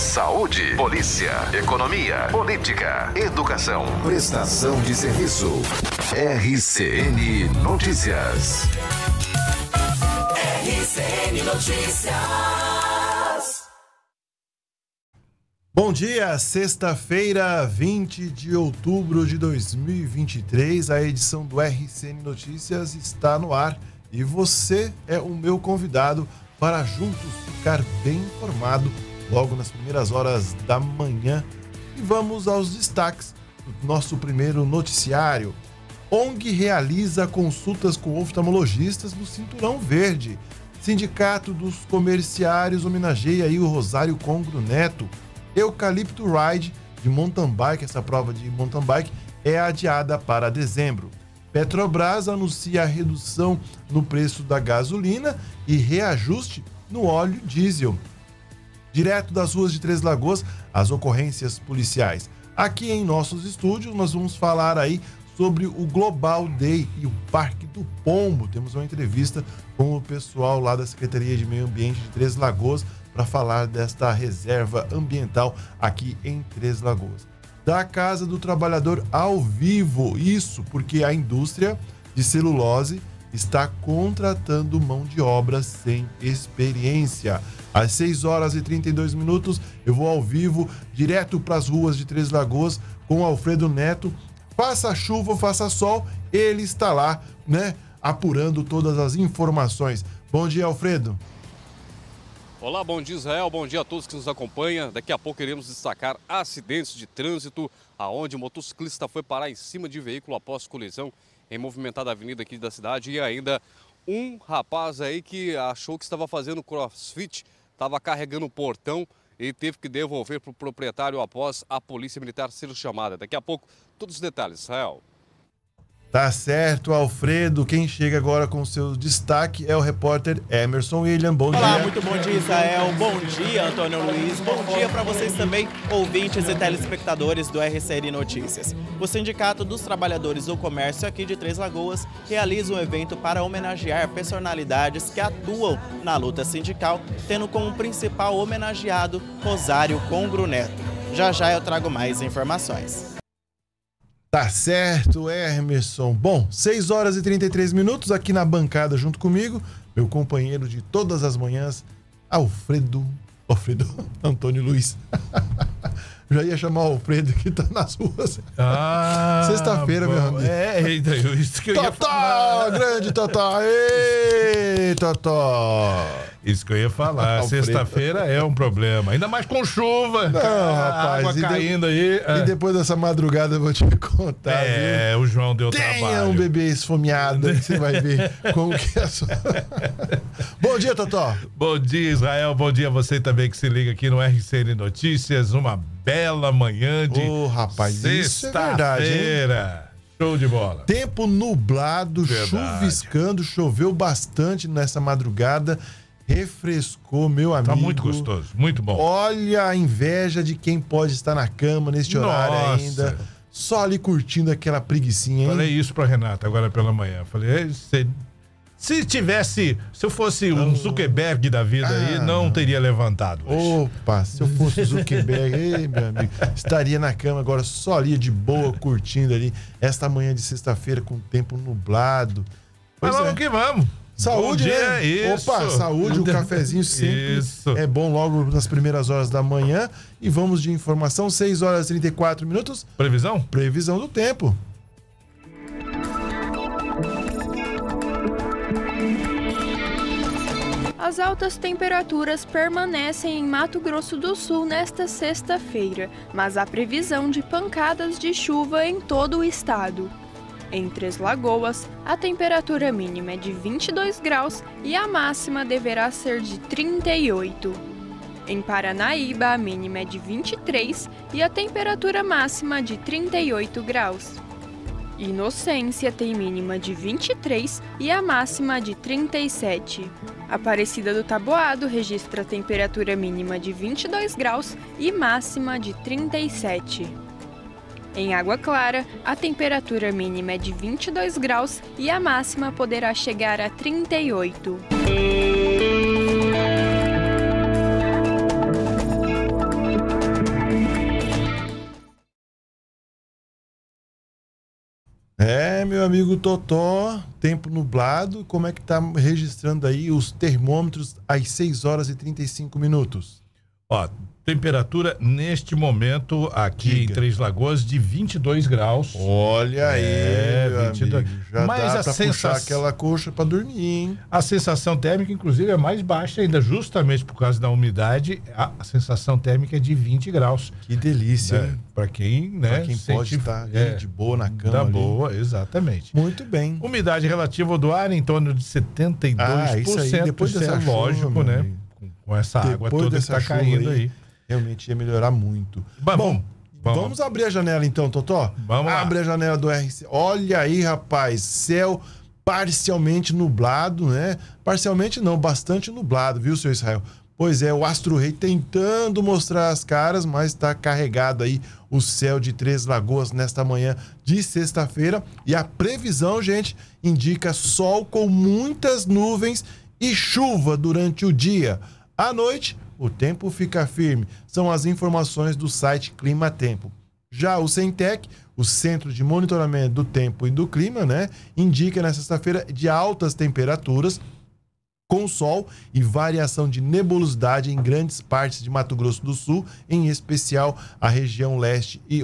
saúde, polícia, economia, política, educação, prestação de serviço. RCN Notícias. RCN Notícias. Bom dia, sexta-feira, 20 de outubro de 2023. A edição do RCN Notícias está no ar e você é o meu convidado para juntos ficar bem informado logo nas primeiras horas da manhã. E vamos aos destaques do nosso primeiro noticiário. ONG realiza consultas com oftalmologistas no Cinturão Verde. Sindicato dos Comerciários homenageia aí o Rosário Congro Neto. Eucalipto Ride de mountain bike, essa prova de mountain bike é adiada para dezembro. Petrobras anuncia a redução no preço da gasolina e reajuste no óleo diesel. Direto das ruas de Três Lagoas, as ocorrências policiais. Aqui em nossos estúdios nós vamos falar aí sobre o Global Day e o Parque do Pombo. Temos uma entrevista com o pessoal lá da Secretaria de Meio Ambiente de Três Lagoas para falar desta reserva ambiental aqui em Três Lagoas. Da Casa do Trabalhador ao vivo, isso porque a indústria de celulose está contratando mão de obra sem experiência. Às 6 horas e 32 minutos, eu vou ao vivo, direto para as ruas de Três Lagoas, com Alfredo Neto. Faça chuva, faça sol, ele está lá, né, apurando todas as informações. Bom dia, Alfredo. Olá, bom dia Israel, bom dia a todos que nos acompanham. Daqui a pouco iremos destacar acidentes de trânsito, aonde o motociclista foi parar em cima de veículo após colisão em movimentada avenida aqui da cidade. E ainda um rapaz aí que achou que estava fazendo crossfit, estava carregando o portão e teve que devolver para o proprietário após a polícia militar ser chamada. Daqui a pouco todos os detalhes, Israel. Tá certo, Alfredo. Quem chega agora com o seu destaque é o repórter Emerson William. Bom dia. Olá, muito bom dia, Israel. Bom dia, Antônio Luiz. Bom dia para vocês também, ouvintes e telespectadores do RCN Notícias. O Sindicato dos Trabalhadores do Comércio aqui de Três Lagoas realiza um evento para homenagear personalidades que atuam na luta sindical, tendo como principal homenageado Rosário Congro Neto. Já já eu trago mais informações. Tá certo, Emerson. Bom, 6 horas e 33 minutos aqui na bancada junto comigo, meu companheiro de todas as manhãs, Alfredo Antônio Luiz. Já ia chamar o Alfredo que tá nas ruas. Ah, sexta-feira, meu amigo. É, então, isso que eu ia falar. Totó, grande Totó. Ei, Totó. Isso que eu ia falar. Sexta-feira é um problema. Ainda mais com chuva. Não, rapaz. Água caindo aí. E depois dessa madrugada eu vou te contar. É, viu? O João deu trabalho. Tenha um bebê esfomeado. Você vai ver como que é a sua... Bom dia, Totó. Bom dia, Israel. Bom dia a você também que se liga aqui no RCN Notícias. Uma bela manhã de sexta-feira. Show de bola. Tempo nublado, chuviscando, choveu bastante nessa madrugada. Refrescou, meu amigo. Tá muito gostoso, muito bom. Olha a inveja de quem pode estar na cama neste horário ainda. Só ali curtindo aquela preguicinha, hein? Falei isso pra Renata agora pela manhã. Falei, se eu fosse um Zuckerberg da vida aí, não teria levantado hoje. Opa, se eu fosse Zuckerberg, ei, meu amigo, estaria na cama agora só ali de boa, curtindo ali esta manhã de sexta-feira com o tempo nublado. Mas vamos que vamos. Saúde, né? Isso. Opa, saúde, o cafezinho sempre é bom logo nas primeiras horas da manhã. E vamos de informação, 6 horas e 34 minutos. Previsão? Previsão do tempo. As altas temperaturas permanecem em Mato Grosso do Sul nesta sexta-feira, mas há previsão de pancadas de chuva em todo o estado. Em Três Lagoas, a temperatura mínima é de 22 graus e a máxima deverá ser de 38. Em Paranaíba, a mínima é de 23 e a temperatura máxima de 38 graus. Inocência tem mínima de 23 e a máxima de 37. Aparecida do Taboado registra a temperatura mínima de 22 graus e máxima de 37. Em Água Clara, a temperatura mínima é de 22 graus e a máxima poderá chegar a 38. meu amigo Totó, tempo nublado, como é que tá registrando aí os termômetros às 6 horas e 35 minutos? Ó, temperatura neste momento aqui em Três Lagoas de 22 graus. Olha aí, meu 22. Amigo. Já mas dá pra puxar aquela coxa pra dormir, hein? A sensação térmica, inclusive, é mais baixa ainda, justamente por causa da umidade. A sensação térmica é de 20 graus. Que delícia, né? Para quem, né? Pra quem sente, pode estar de boa na cama. Tá boa, exatamente. Muito bem. Umidade relativa do ar em torno de 72%. Ah, isso aí, depois dessa chuva, lógico, né? Amigo. Com essa água toda que tá caindo aí. Realmente ia melhorar muito. Bom, vamos abrir a janela então, Totó? Vamos lá. Abre a janela do RC. Olha aí, rapaz, céu parcialmente nublado, né? Parcialmente não, bastante nublado, viu, seu Israel? Pois é, o Astro Rei tentando mostrar as caras, mas tá carregado aí o céu de Três Lagoas nesta manhã de sexta-feira. E a previsão, gente, indica sol com muitas nuvens e chuva durante o dia. À noite, o tempo fica firme. São as informações do site Clima Tempo. Já o CEMTEC, o Centro de Monitoramento do Tempo e do Clima, né, indica nesta sexta-feira de altas temperaturas, com sol e variação de nebulosidade em grandes partes de Mato Grosso do Sul, em especial a região leste e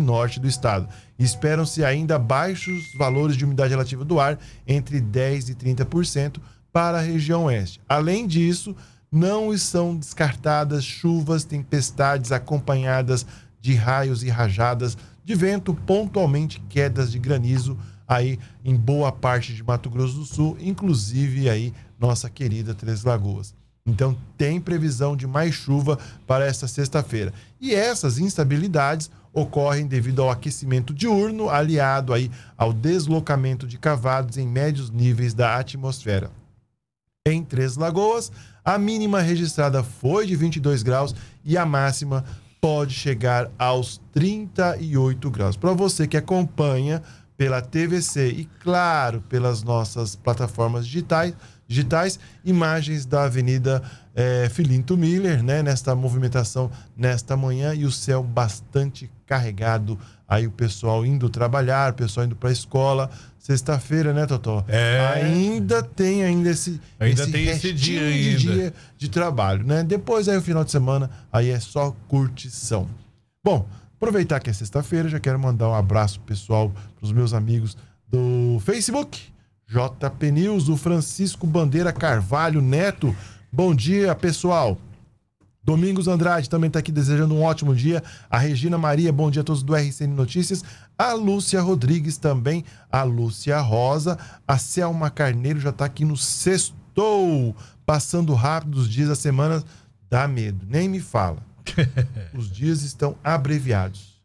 norte do estado. Esperam-se ainda baixos valores de umidade relativa do ar, entre 10% e 30% para a região oeste. Além disso, não são descartadas chuvas, tempestades acompanhadas de raios e rajadas de vento, pontualmente quedas de granizo aí em boa parte de Mato Grosso do Sul, inclusive aí nossa querida Três Lagoas. Então tem previsão de mais chuva para esta sexta-feira. E essas instabilidades ocorrem devido ao aquecimento diurno, aliado aí ao deslocamento de cavados em médios níveis da atmosfera. Em Três Lagoas, a mínima registrada foi de 22 graus e a máxima pode chegar aos 38 graus. Para você que acompanha pela TVC e, claro, pelas nossas plataformas digitais, imagens da Avenida Filinto Miller, né, nesta movimentação nesta manhã, e o céu bastante carregado, aí o pessoal indo trabalhar, o pessoal indo para a escola, sexta-feira, né, Totó? É. Ainda tem esse dia de trabalho, né? Depois aí o final de semana, aí é só curtição. Bom, aproveitar que é sexta-feira, já quero mandar um abraço pessoal para os meus amigos do Facebook, JP News, o Francisco Bandeira Carvalho Neto. Bom dia, pessoal. Domingos Andrade também está aqui desejando um ótimo dia. A Regina Maria, bom dia a todos do RCN Notícias. A Lúcia Rodrigues também, a Lúcia Rosa. A Selma Carneiro já está aqui no Sextou, passando rápido os dias da semana. Dá medo, nem me fala. Os dias estão abreviados.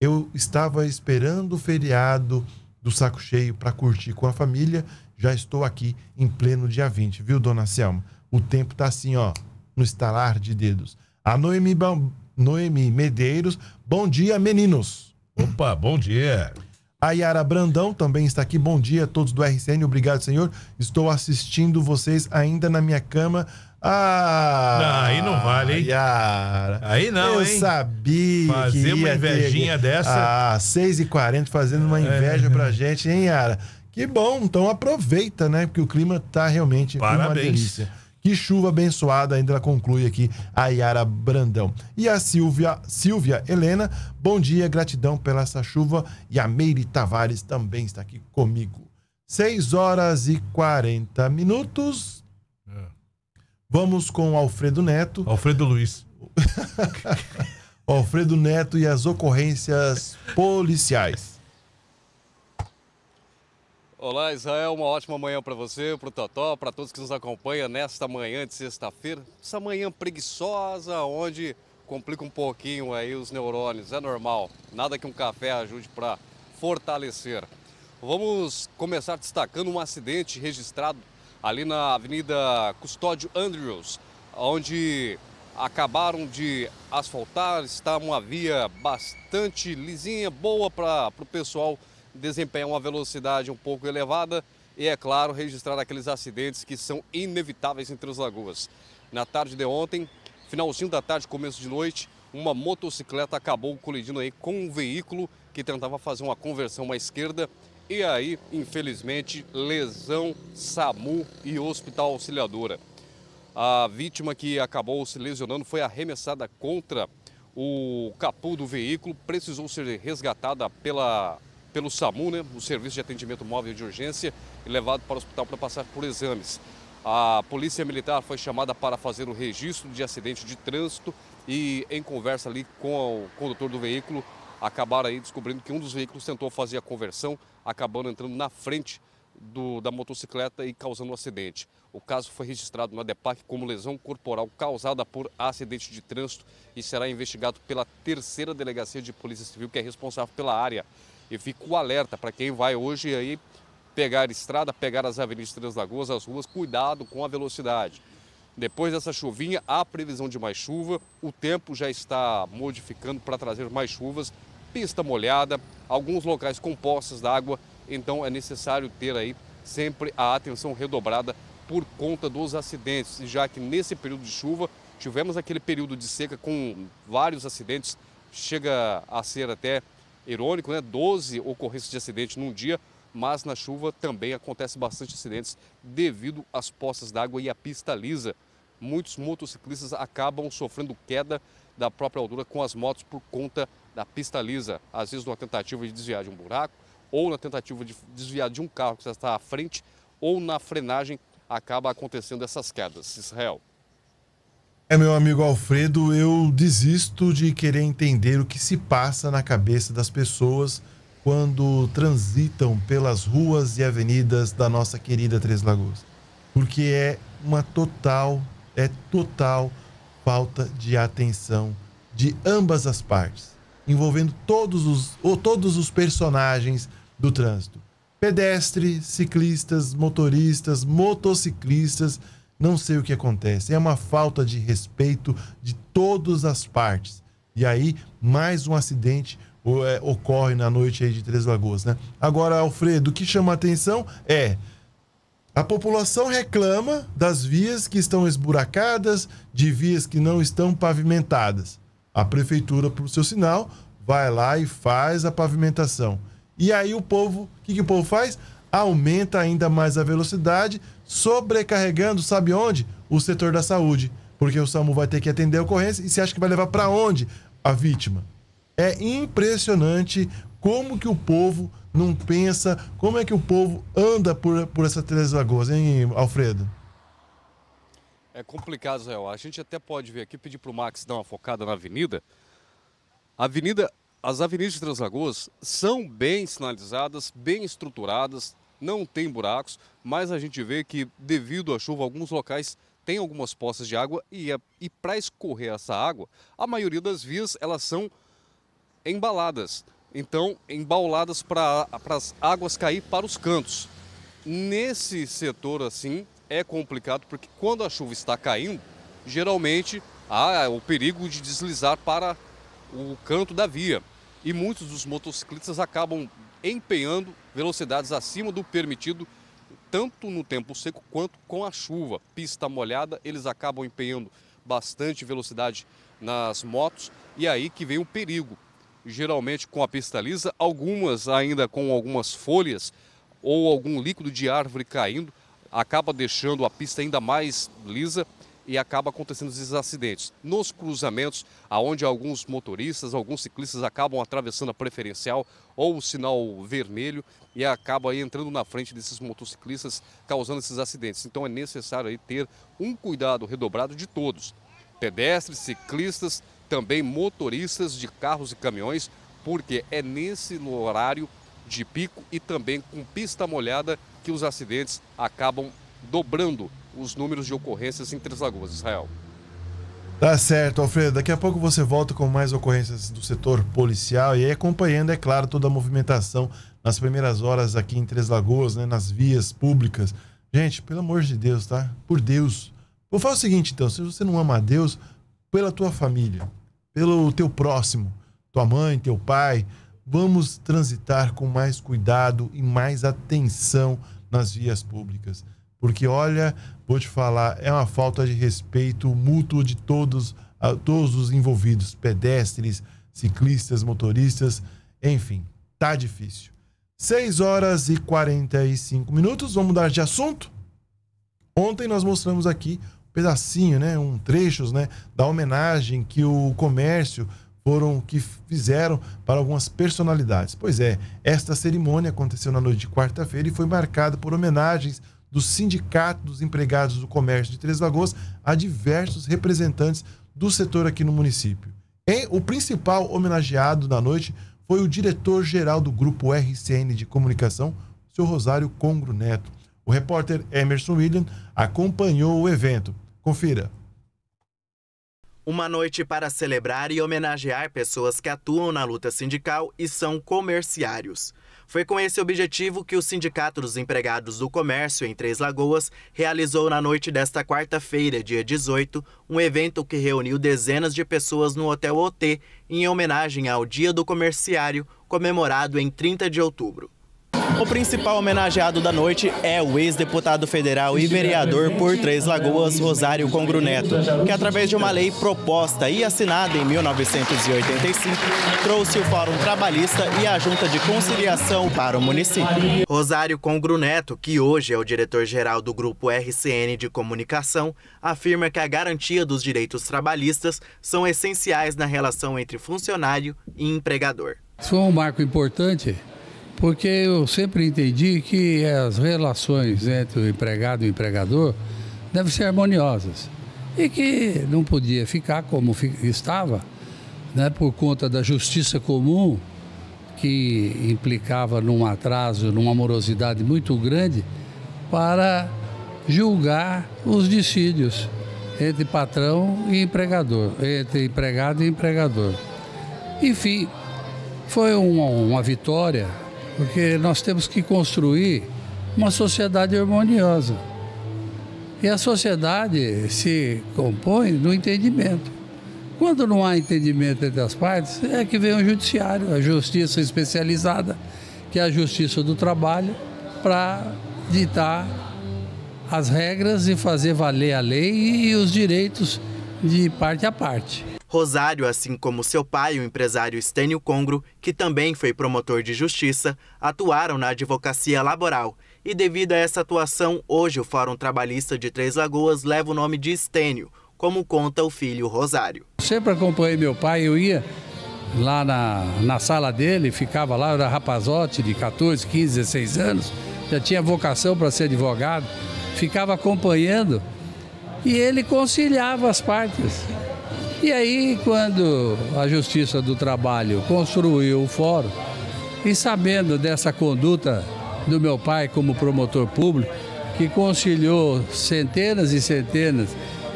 Eu estava esperando o feriado do saco cheio para curtir com a família. Já estou aqui em pleno dia 20, viu, dona Selma? O tempo tá assim, ó, no estalar de dedos. A Noemi Medeiros, bom dia, meninos. Opa, bom dia. A Yara Brandão também está aqui. Bom dia a todos do RCN, obrigado, senhor. Estou assistindo vocês ainda na minha cama. Ah, aí não vale, hein? Yara. Aí não, eu sabia fazer que ia uma invejinha dessa. Ah, 6h40 fazendo uma inveja pra gente, hein, Yara? Que bom, então aproveita, né? Porque o clima tá realmente uma delícia. Que chuva abençoada, ainda ela conclui aqui a Yara Brandão. E a Silvia Helena, bom dia, gratidão pela essa chuva. E a Meire Tavares também está aqui comigo. 6 horas e 40 minutos. Vamos com Alfredo Neto. Alfredo Luiz. Alfredo Neto e as ocorrências policiais. Olá, Israel. Uma ótima manhã para você, para o Totó, para todos que nos acompanham nesta manhã de sexta-feira. Essa manhã preguiçosa, onde complica um pouquinho aí os neurônios. É normal. Nada que um café ajude para fortalecer. Vamos começar destacando um acidente registrado ali na Avenida Custódio Andrews, onde acabaram de asfaltar, está uma via bastante lisinha, boa para o pessoal desempenhar uma velocidade um pouco elevada e, é claro, registrar aqueles acidentes que são inevitáveis em Três Lagoas. Na tarde de ontem, finalzinho da tarde, começo de noite, uma motocicleta acabou colidindo aí com um veículo que tentava fazer uma conversão à esquerda e aí, infelizmente, lesão SAMU e Hospital Auxiliadora. A vítima que acabou se lesionando foi arremessada contra o capô do veículo, precisou ser resgatada pelo SAMU, né, o Serviço de Atendimento Móvel de Urgência, e levado para o hospital para passar por exames. A Polícia Militar foi chamada para fazer o registro de acidente de trânsito e, em conversa ali com o condutor do veículo, acabaram aí descobrindo que um dos veículos tentou fazer a conversão, acabando entrando na frente da motocicleta e causando um acidente. O caso foi registrado na DEPAC como lesão corporal causada por acidente de trânsito e será investigado pela 3ª Delegacia de Polícia Civil, que é responsável pela área. E fica o alerta para quem vai hoje aí pegar a estrada, pegar as avenidas de Três Lagoas, as ruas, cuidado com a velocidade. Depois dessa chuvinha, há previsão de mais chuva, o tempo já está modificando para trazer mais chuvas, pista molhada, alguns locais com poças d'água, então é necessário ter aí sempre a atenção redobrada por conta dos acidentes, já que nesse período de chuva tivemos aquele período de seca com vários acidentes, chega a ser até irônico, né? 12 ocorrências de acidente num dia, mas na chuva também acontece bastante acidentes devido às poças d'água e à pista lisa. Muitos motociclistas acabam sofrendo queda da própria altura com as motos por conta da pista lisa, às vezes numa tentativa de desviar de um buraco, ou na tentativa de desviar de um carro que já está à frente, ou na frenagem, acaba acontecendo essas quedas. Israel. Meu amigo Alfredo, eu desisto de querer entender o que se passa na cabeça das pessoas quando transitam pelas ruas e avenidas da nossa querida Três Lagoas, porque é uma total falta de atenção de ambas as partes, envolvendo todos os personagens do trânsito. Pedestres, ciclistas, motoristas, motociclistas, não sei o que acontece. É uma falta de respeito de todas as partes. E aí, mais um acidente ocorre na noite aí de Três Lagoas, né? Agora, Alfredo, o que chama a atenção é... A população reclama das vias que estão esburacadas, de vias que não estão pavimentadas. A prefeitura, por seu sinal, vai lá e faz a pavimentação. E aí o povo, o que o povo faz? Aumenta ainda mais a velocidade, sobrecarregando, sabe onde? O setor da saúde. Porque o SAMU vai ter que atender a ocorrência e se acha que vai levar para onde? A vítima. É impressionante como que o povo não pensa, como é que o povo anda por essa Três Lagoas, hein, Alfredo? É complicado, Zé. A gente até pode ver aqui, pedir para o Max dar uma focada na avenida. As avenidas de Três Lagoas são bem sinalizadas, bem estruturadas, não tem buracos, mas a gente vê que devido à chuva, alguns locais têm algumas poças de água e para escorrer essa água, a maioria das vias elas são embaladas, então embauladas para as águas cair para os cantos. Nesse setor assim é complicado porque quando a chuva está caindo, geralmente há o perigo de deslizar para o canto da via e muitos dos motociclistas acabam empenhando velocidades acima do permitido, tanto no tempo seco quanto com a chuva. Pista molhada, eles acabam empenhando bastante velocidade nas motos e aí que vem o perigo. Geralmente com a pista lisa, algumas ainda com algumas folhas ou algum líquido de árvore caindo, acaba deixando a pista ainda mais lisa e acaba acontecendo esses acidentes. Nos cruzamentos, aonde alguns motoristas, alguns ciclistas acabam atravessando a preferencial ou o sinal vermelho e acaba aí entrando na frente desses motociclistas, causando esses acidentes. Então é necessário aí ter um cuidado redobrado de todos, pedestres, ciclistas, também motoristas de carros e caminhões, porque é nesse horário de pico e também com pista molhada que os acidentes acabam dobrando os números de ocorrências em Três Lagoas, Israel. Tá certo, Alfredo. Daqui a pouco você volta com mais ocorrências do setor policial e aí acompanhando, é claro, toda a movimentação nas primeiras horas aqui em Três Lagoas, né, nas vias públicas. Gente, pelo amor de Deus, tá? Por Deus. Vou falar o seguinte, então, se você não ama a Deus, pela tua família, pelo teu próximo, tua mãe, teu pai, vamos transitar com mais cuidado e mais atenção nas vias públicas. Porque, olha, vou te falar, é uma falta de respeito mútuo de todos os envolvidos, pedestres, ciclistas, motoristas. Enfim, tá difícil. 6h45, vamos mudar de assunto? Ontem nós mostramos aqui um pedacinho, né, trechos, né, da homenagem que o comércio que fizeram para algumas personalidades. Pois é, esta cerimônia aconteceu na noite de quarta-feira e foi marcada por homenagens do Sindicato dos Empregados do Comércio de Três Lagoas a diversos representantes do setor aqui no município. O principal homenageado da noite foi o diretor-geral do Grupo RCN de Comunicação, o senhor Rosário Congro Neto. O repórter Emerson William acompanhou o evento. Confira. Uma noite para celebrar e homenagear pessoas que atuam na luta sindical e são comerciários. Foi com esse objetivo que o Sindicato dos Empregados do Comércio em Três Lagoas realizou na noite desta quarta-feira, dia 18, um evento que reuniu dezenas de pessoas no Hotel OT em homenagem ao Dia do Comerciário, comemorado em 30 de outubro. O principal homenageado da noite é o ex-deputado federal e vereador por Três Lagoas, Rosário Congro Neto, que através de uma lei proposta e assinada em 1985, trouxe o Fórum Trabalhista e a Junta de Conciliação para o município. Rosário Congro Neto, que hoje é o diretor-geral do Grupo RCN de Comunicação, afirma que a garantia dos direitos trabalhistas são essenciais na relação entre funcionário e empregador. Isso foi um marco importante, porque eu sempre entendi que as relações entre o empregado e o empregador devem ser harmoniosas e que não podia ficar como estava, né, por conta da justiça comum, que implicava num atraso, numa morosidade muito grande para julgar os dissídios entre patrão e empregador, entre empregado e empregador. Enfim, foi uma vitória, porque nós temos que construir uma sociedade harmoniosa. E a sociedade se compõe no entendimento. Quando não há entendimento entre as partes, é que vem o judiciário, a justiça especializada, que é a justiça do trabalho, para ditar as regras e fazer valer a lei e os direitos de parte a parte. Rosário, assim como seu pai, o empresário Estênio Congro, que também foi promotor de justiça, atuaram na advocacia laboral. E devido a essa atuação, hoje o Fórum Trabalhista de Três Lagoas leva o nome de Estênio, como conta o filho Rosário. Sempre acompanhei meu pai, eu ia lá na sala dele, ficava lá, eu era rapazote de 14, 15, 16 anos, já tinha vocação para ser advogado, ficava acompanhando e ele conciliava as partes. E aí, quando a Justiça do Trabalho construiu o fórum, e sabendo dessa conduta do meu pai como promotor público, que conciliou centenas e centenas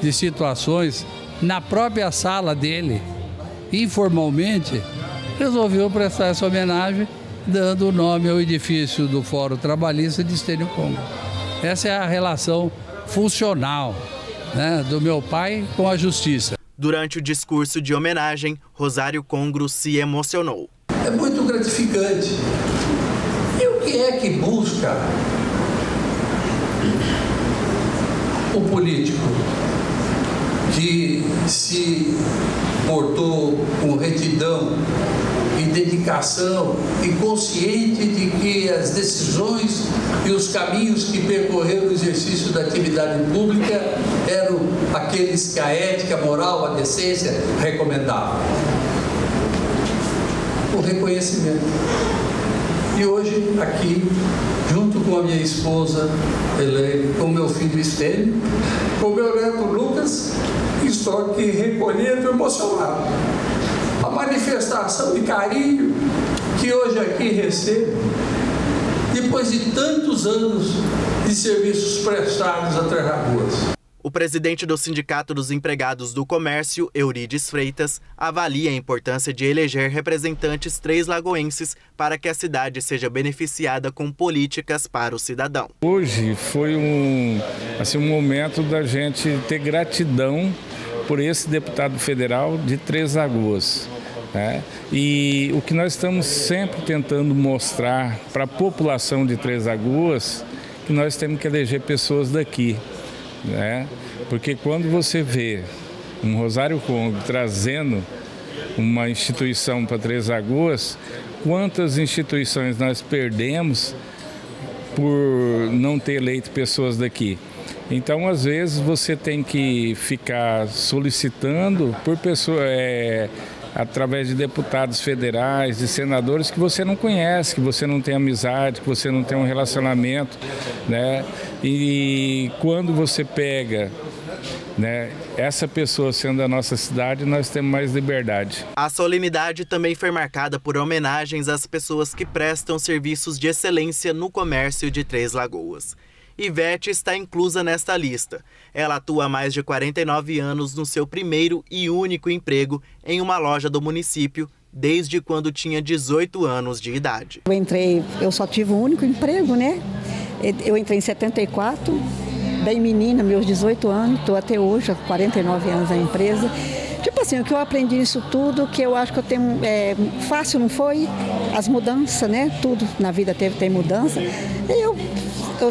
de situações na própria sala dele, informalmente, resolveu prestar essa homenagem, dando o nome ao edifício do Fórum Trabalhista de Estênio Congro. Essa é a relação funcional, né, do meu pai com a Justiça. Durante o discurso de homenagem, Rosário Congro se emocionou. É muito gratificante. E o que é que busca o político que se portou com retidão e dedicação e consciente de que as decisões e os caminhos que percorreu no exercício da atividade pública eram aqueles que a ética, a moral, a decência recomendavam? O reconhecimento. E hoje, aqui, junto com a minha esposa, Helene, com meu filho Estênio, com meu neto Lucas, estou aqui recolhendo e emocionado. A manifestação de carinho que hoje aqui recebo, depois de tantos anos de serviços prestados a Três Lagoas. O presidente do Sindicato dos Empregados do Comércio, Eurides Freitas, avalia a importância de eleger representantes três-lagoenses para que a cidade seja beneficiada com políticas para o cidadão. Hoje foi um momento da gente ter gratidão por esse deputado federal de Três Lagoas, né? E o que nós estamos sempre tentando mostrar para a população de Três Lagoas, que nós temos que eleger pessoas daqui, né? Porque quando você vê um Rosário Congro trazendo uma instituição para Três Lagoas, quantas instituições nós perdemos por não ter eleito pessoas daqui. Então, às vezes, você tem que ficar solicitando por pessoa, através de deputados federais, de senadores que você não conhece, que você não tem amizade, que você não tem um relacionamento, né? E quando você pega, né, essa pessoa sendo da nossa cidade, nós temos mais liberdade. A solenidade também foi marcada por homenagens às pessoas que prestam serviços de excelência no comércio de Três Lagoas. Ivete está inclusa nesta lista. Ela atua há mais de 49 anos no seu primeiro e único emprego em uma loja do município, desde quando tinha 18 anos de idade. Eu só tive um único emprego, né? Eu entrei em 74, bem menina, meus 18 anos, estou até hoje, há 49 anos na empresa. Tipo assim, o que eu aprendi isso tudo, que eu acho que eu tenho... fácil não foi, as mudanças, né? Tudo na vida tem mudança. E eu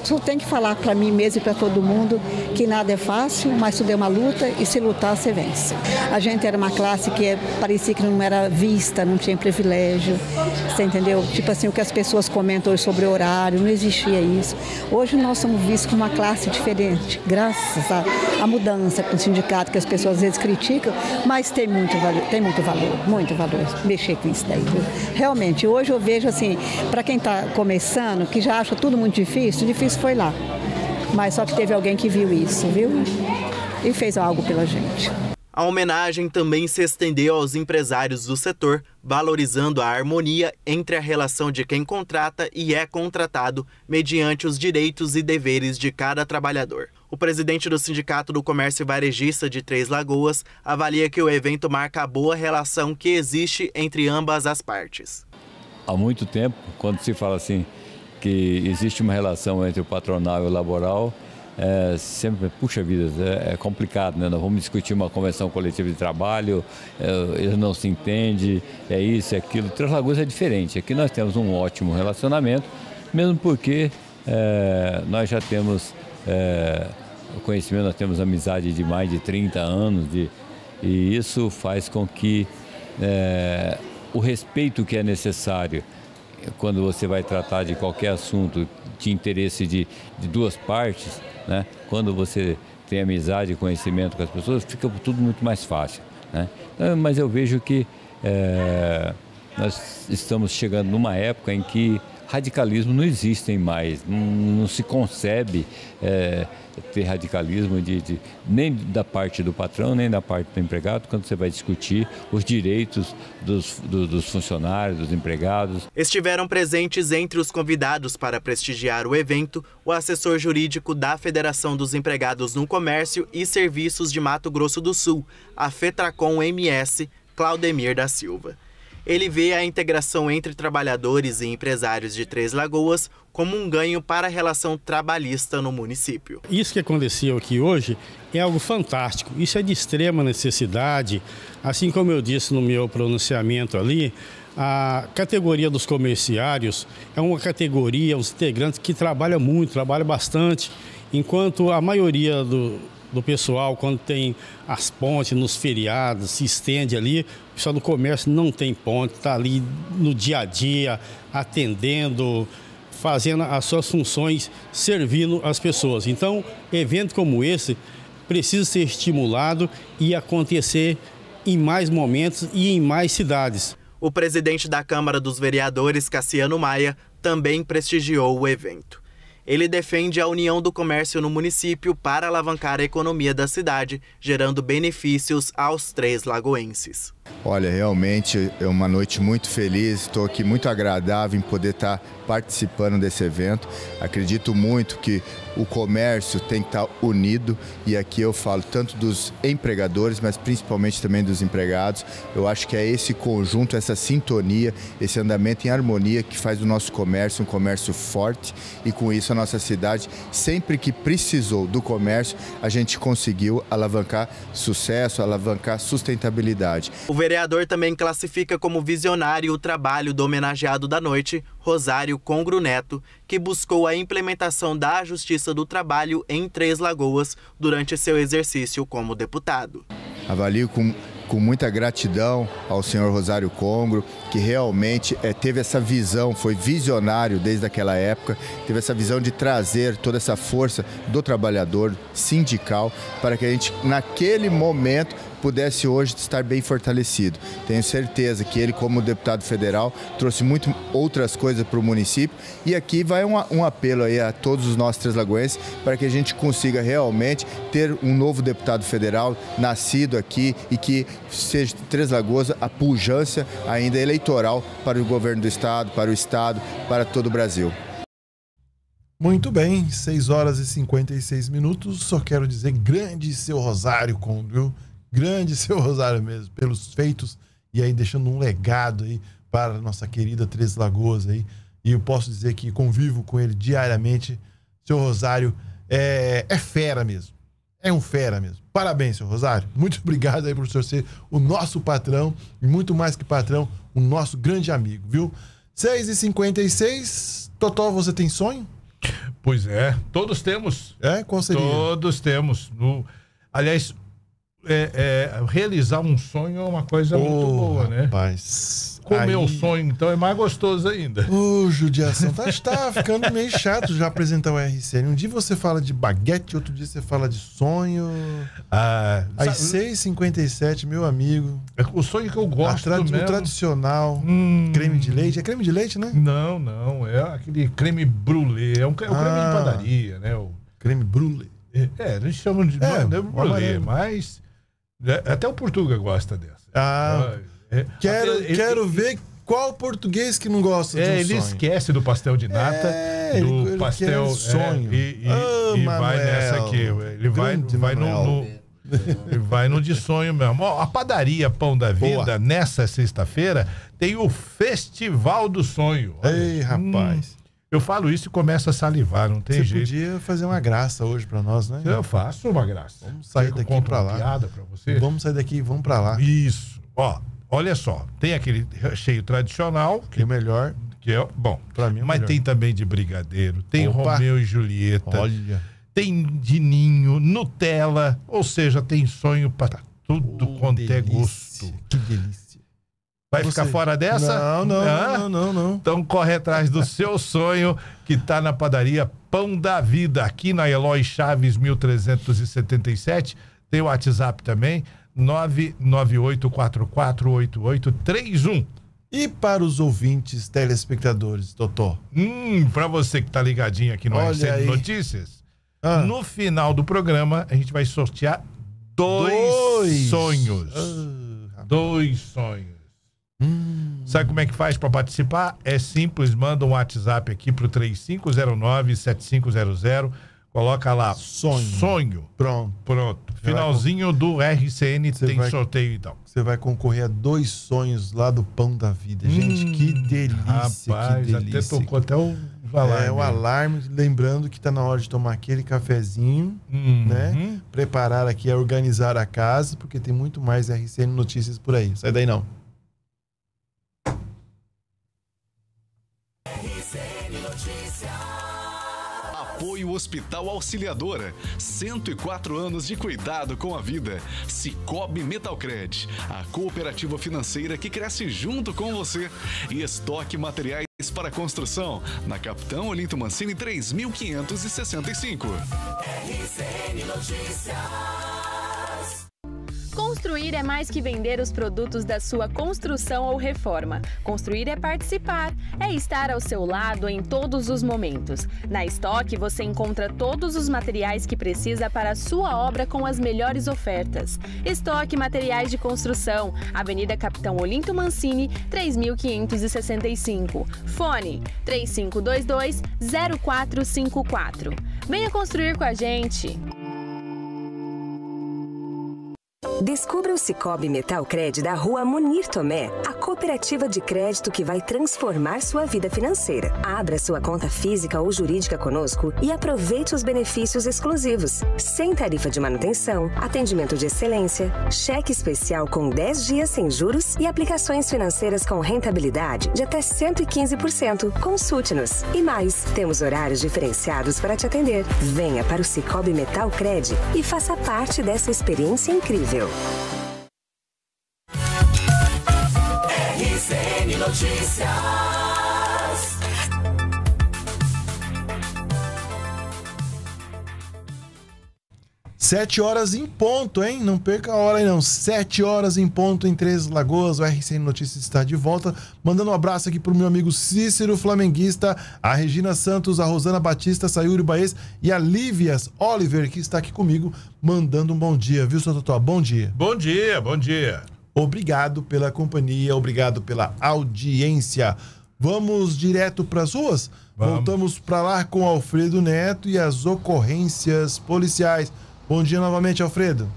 só tenho que falar para mim mesmo e para todo mundo que nada é fácil, mas tudo é uma luta e se lutar, você vence. A gente era uma classe que parecia que não era vista, não tinha privilégio, você entendeu? Tipo assim, o que as pessoas comentam hoje sobre horário, não existia isso. Hoje nós somos vistos como uma classe diferente, graças à mudança com o sindicato, que as pessoas às vezes criticam, mas tem muito valor mexer com isso daí. Viu? Realmente, hoje eu vejo assim, para quem está começando, que já acha tudo muito difícil, difícil foi lá, mas só que teve alguém que viu isso, viu? E fez algo pela gente. A homenagem também se estendeu aos empresários do setor, valorizando a harmonia entre a relação de quem contrata e é contratado, mediante os direitos e deveres de cada trabalhador. O presidente do Sindicato do Comércio Varejista de Três Lagoas avalia que o evento marca a boa relação que existe entre ambas as partes. Há muito tempo, quando se fala assim, que existe uma relação entre o patronal e o laboral, sempre, puxa vida, é complicado, né? Nós vamos discutir uma convenção coletiva de trabalho, eles não se entendem, é isso, é aquilo. Três Lagoas é diferente, aqui nós temos um ótimo relacionamento, mesmo porque nós já temos conhecimento, nós temos amizade de mais de 30 anos, e isso faz com que o respeito que é necessário quando você vai tratar de qualquer assunto de interesse de duas partes, né? Quando você tem amizade e conhecimento com as pessoas, fica tudo muito mais fácil, né? Então, mas eu vejo que nós estamos chegando numa época em que radicalismo não existem mais, não se concebe ter radicalismo nem da parte do patrão, nem da parte do empregado, quando você vai discutir os direitos dos funcionários, dos empregados. Estiveram presentes entre os convidados para prestigiar o evento o assessor jurídico da Federação dos Empregados no Comércio e Serviços de Mato Grosso do Sul, a FETRACOM MS, Claudemir da Silva. Ele vê a integração entre trabalhadores e empresários de Três Lagoas como um ganho para a relação trabalhista no município. Isso que aconteceu aqui hoje é algo fantástico, isso é de extrema necessidade. Assim como eu disse no meu pronunciamento ali, a categoria dos comerciários é uma categoria, os integrantes, que trabalha muito, trabalha bastante, enquanto a maioria do pessoal, quando tem as pontes nos feriados, se estende ali, o pessoal do comércio não tem ponte, está ali no dia a dia, atendendo, fazendo as suas funções, servindo as pessoas. Então, evento como esse precisa ser estimulado e acontecer em mais momentos e em mais cidades. O presidente da Câmara dos Vereadores, Cassiano Maia, também prestigiou o evento. Ele defende a união do comércio no município para alavancar a economia da cidade, gerando benefícios aos três lagoenses. Olha, realmente é uma noite muito feliz, estou aqui muito agradável em poder estar participando desse evento. Acredito muito que o comércio tem que estar unido, e aqui eu falo tanto dos empregadores, mas principalmente também dos empregados. Eu acho que é esse conjunto, essa sintonia, esse andamento em harmonia que faz o nosso comércio um comércio forte, e com isso a nossa cidade, sempre que precisou do comércio, a gente conseguiu alavancar sucesso, alavancar sustentabilidade. O vereador também classifica como visionário o trabalho do homenageado da noite, Rosário Congro Neto, que buscou a implementação da Justiça do Trabalho em Três Lagoas durante seu exercício como deputado. Avalio com com muita gratidão ao senhor Rosário Congro, que realmente teve essa visão, foi visionário desde aquela época, teve essa visão de trazer toda essa força do trabalhador sindical para que a gente, naquele momento, pudesse hoje estar bem fortalecido. Tenho certeza que ele, como deputado federal, trouxe muito outras coisas para o município, e aqui vai um apelo aí a todos os nossos treslagoenses para que a gente consiga realmente ter um novo deputado federal nascido aqui e que seja Três Lagoas a pujança ainda eleitoral para o governo do estado, para o estado, para todo o Brasil. Muito bem, 6 horas e 56 minutos, só quero dizer grande seu Rosário Congro, grande seu Rosário mesmo, pelos feitos e aí deixando um legado aí para a nossa querida Três Lagoas aí. E eu posso dizer que convivo com ele diariamente. Seu Rosário é fera mesmo. É um fera mesmo. Parabéns, seu Rosário. Muito obrigado aí por o senhor ser o nosso patrão e muito mais que patrão, o nosso grande amigo, viu? 6h56. Totó, você tem sonho? Pois é, todos temos. É? Qual seria? Todos temos. Aliás, realizar um sonho é uma coisa muito boa, né? Rapaz, comer aí... o sonho, então, é mais gostoso ainda. Judiação, tá ficando meio chato já apresentar o RCN. Um dia você fala de baguete, outro dia você fala de sonho. Às 6h57, meu amigo. É o sonho que eu gosto mesmo. O tradicional, creme de leite. É creme de leite, né? Não, não. É aquele creme brulê. É um creme de padaria, né? O creme brulê. É, a gente chama de brulê, mas... Até o Portuga gosta dessa. Quero ver qual português que não gosta de um ele sonho. Esquece do pastel de nata, do pastel sonho. E vai nessa aqui. Ele vai no de sonho mesmo. Ó, a padaria Pão da Vida, nessa sexta-feira, tem o Festival do Sonho. Ei, rapaz. Eu falo isso e começo a salivar, não tem jeito. Você podia fazer uma graça hoje para nós, né? Eu faço uma graça. Vamos sair daqui para lá. Piada pra você. Vamos sair daqui e vamos para lá. Isso. Ó, olha só, tem aquele recheio tradicional, que é o melhor, que é bom para mim, mas tem também de brigadeiro, tem Romeu e Julieta. Olha. Tem de ninho, Nutella, ou seja, tem sonho para tudo quanto é gosto. Que delícia. Vai ficar fora dessa? Não. Então corre atrás do seu sonho, que tá na padaria Pão da Vida, aqui na Eloy Chaves 1377. Tem o WhatsApp também, 998448831. E para os ouvintes, telespectadores, Totó? Para você que tá ligadinho aqui no RCN Notícias, no final do programa a gente vai sortear dois sonhos. 2 sonhos. Sabe como é que faz para participar? É simples, manda um WhatsApp aqui pro 3509-7500, coloca lá sonho. Pronto. Finalzinho do RCN tem sorteio, então. Você vai concorrer a 2 sonhos lá do Pão da Vida. Gente, que delícia, rapaz, que delícia. Até tocou até o alarme. É, o alarme, lembrando que tá na hora de tomar aquele cafezinho, né? Preparar aqui, organizar a casa, porque tem muito mais RCN Notícias por aí. Sai daí não. Apoio Hospital Auxiliadora, 104 anos de cuidado com a vida. Sicoob Metalcred, a cooperativa financeira que cresce junto com você. E Estoque Materiais para Construção, na Capitão Olinto Mancini 3565. RCN Notícias. Construir é mais que vender os produtos da sua construção ou reforma. Construir é participar, é estar ao seu lado em todos os momentos. Na Estoque você encontra todos os materiais que precisa para a sua obra com as melhores ofertas. Estoque Materiais de Construção, Avenida Capitão Olinto Mancini, 3565. Fone 3522-0454. Venha construir com a gente! Descubra o Sicoob Metalcred da Rua Munir Tomé, a cooperativa de crédito que vai transformar sua vida financeira. Abra sua conta física ou jurídica conosco e aproveite os benefícios exclusivos. Sem tarifa de manutenção, atendimento de excelência, cheque especial com 10 dias sem juros e aplicações financeiras com rentabilidade de até 115%. Consulte-nos. E mais, temos horários diferenciados para te atender. Venha para o Sicoob Metalcred e faça parte dessa experiência incrível. Notícias. Sete horas em ponto, hein? Não perca a hora aí não. 7 horas em ponto em Três Lagoas. O RCN Notícias está de volta. Mandando um abraço aqui pro meu amigo Cícero, flamenguista, a Regina Santos, a Rosana Batista, Sayuri Baez e a Lívias Oliver, que está aqui comigo, mandando um bom dia. Viu, seu Totó? Bom dia. Bom dia, bom dia. Obrigado pela companhia, obrigado pela audiência. Vamos direto para as ruas? Vamos. Voltamos para lá com Alfredo Neto e as ocorrências policiais. Bom dia novamente, Alfredo.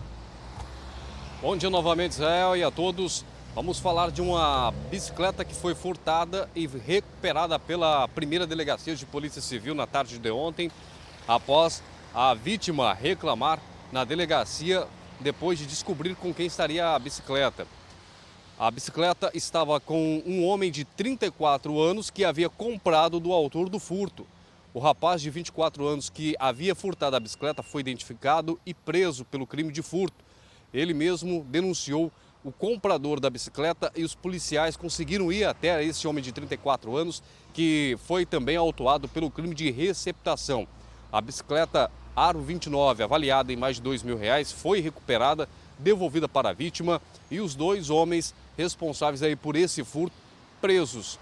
Bom dia novamente, Israel, e a todos. Vamos falar de uma bicicleta que foi furtada e recuperada pela primeira delegacia de Polícia Civil na tarde de ontem, após a vítima reclamar na delegacia depois de descobrir com quem estaria a bicicleta. A bicicleta estava com um homem de 34 anos que havia comprado do autor do furto. O rapaz de 24 anos que havia furtado a bicicleta foi identificado e preso pelo crime de furto. Ele mesmo denunciou o comprador da bicicleta e os policiais conseguiram ir até esse homem de 34 anos, que foi também autuado pelo crime de receptação. A bicicleta Aro 29, avaliada em mais de R$ 2.000, foi recuperada, devolvida para a vítima e os dois homens responsáveis aí por esse furto presos.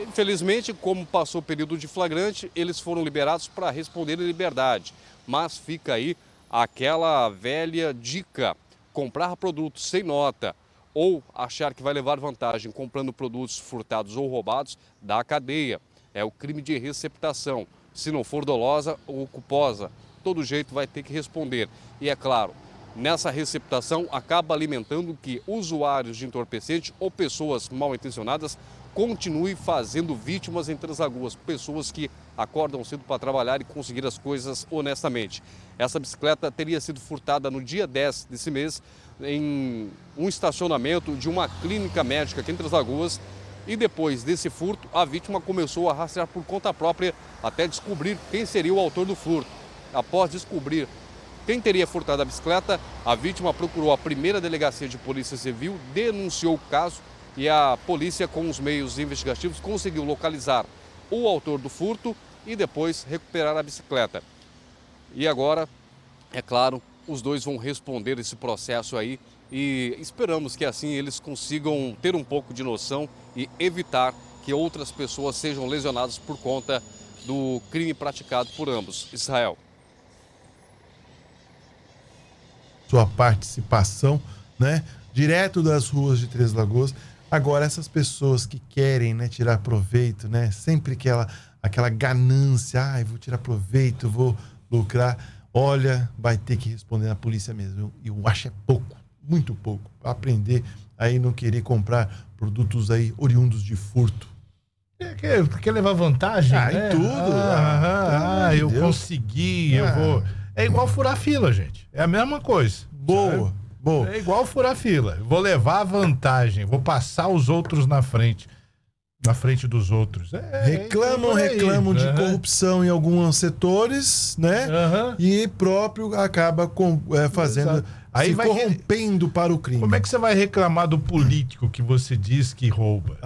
Infelizmente, como passou o período de flagrante, eles foram liberados para responder em liberdade. Mas fica aí aquela velha dica: comprar produtos sem nota ou achar que vai levar vantagem comprando produtos furtados ou roubados, dá cadeia. É o crime de receptação. Se não for dolosa ou culposa, todo jeito vai ter que responder. E é claro, nessa receptação acaba alimentando que usuários de entorpecente ou pessoas mal intencionadas continue fazendo vítimas em Três Lagoas, pessoas que acordam cedo para trabalhar e conseguir as coisas honestamente. Essa bicicleta teria sido furtada no dia 10 desse mês em um estacionamento de uma clínica médica aqui em Três Lagoas e depois desse furto a vítima começou a rastrear por conta própria até descobrir quem seria o autor do furto. Após descobrir quem teria furtado a bicicleta, a vítima procurou a primeira delegacia de Polícia Civil, denunciou o caso e a polícia, com os meios investigativos, conseguiu localizar o autor do furto e depois recuperar a bicicleta. E agora, é claro, os dois vão responder esse processo aí e esperamos que assim eles consigam ter um pouco de noção e evitar que outras pessoas sejam lesionadas por conta do crime praticado por ambos. Israel. Sua participação, né? Direto das ruas de Três Lagoas. Agora, essas pessoas que querem, né, tirar proveito, né, sempre aquela ganância, ah, vou tirar proveito, vou lucrar, olha, vai ter que responder na polícia mesmo. Eu acho é pouco, muito pouco. Aprender aí não querer comprar produtos aí oriundos de furto. Quer levar vantagem, né? Em tudo. Eu consegui, eu vou... É igual furar fila, gente. É a mesma coisa. Boa. Sabe? Bom, é igual furar fila. Vou levar vantagem, vou passar os outros na frente dos outros. Reclamam de corrupção em alguns setores, né? E próprio acaba fazendo, aí vai corrompendo para o crime. Como é que você vai reclamar do político que você diz que rouba?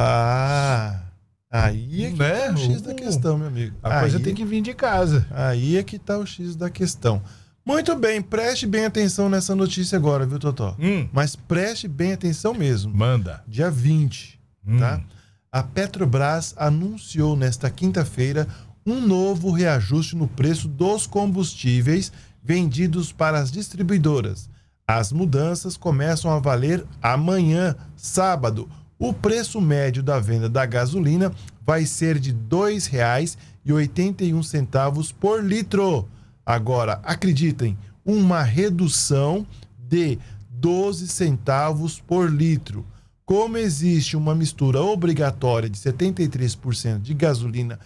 Aí é que tá o X da questão, meu amigo. A coisa tem que vir de casa. Aí é que tá o X da questão. Muito bem, preste bem atenção nessa notícia agora, viu, Totó? Mas preste bem atenção mesmo. Manda. Dia 20, tá? A Petrobras anunciou nesta quinta-feira um novo reajuste no preço dos combustíveis vendidos para as distribuidoras. As mudanças começam a valer amanhã, sábado. O preço médio da venda da gasolina vai ser de R$ 2,81 por litro. Agora, acreditem, uma redução de 12 centavos por litro. Como existe uma mistura obrigatória de 73% de gasolina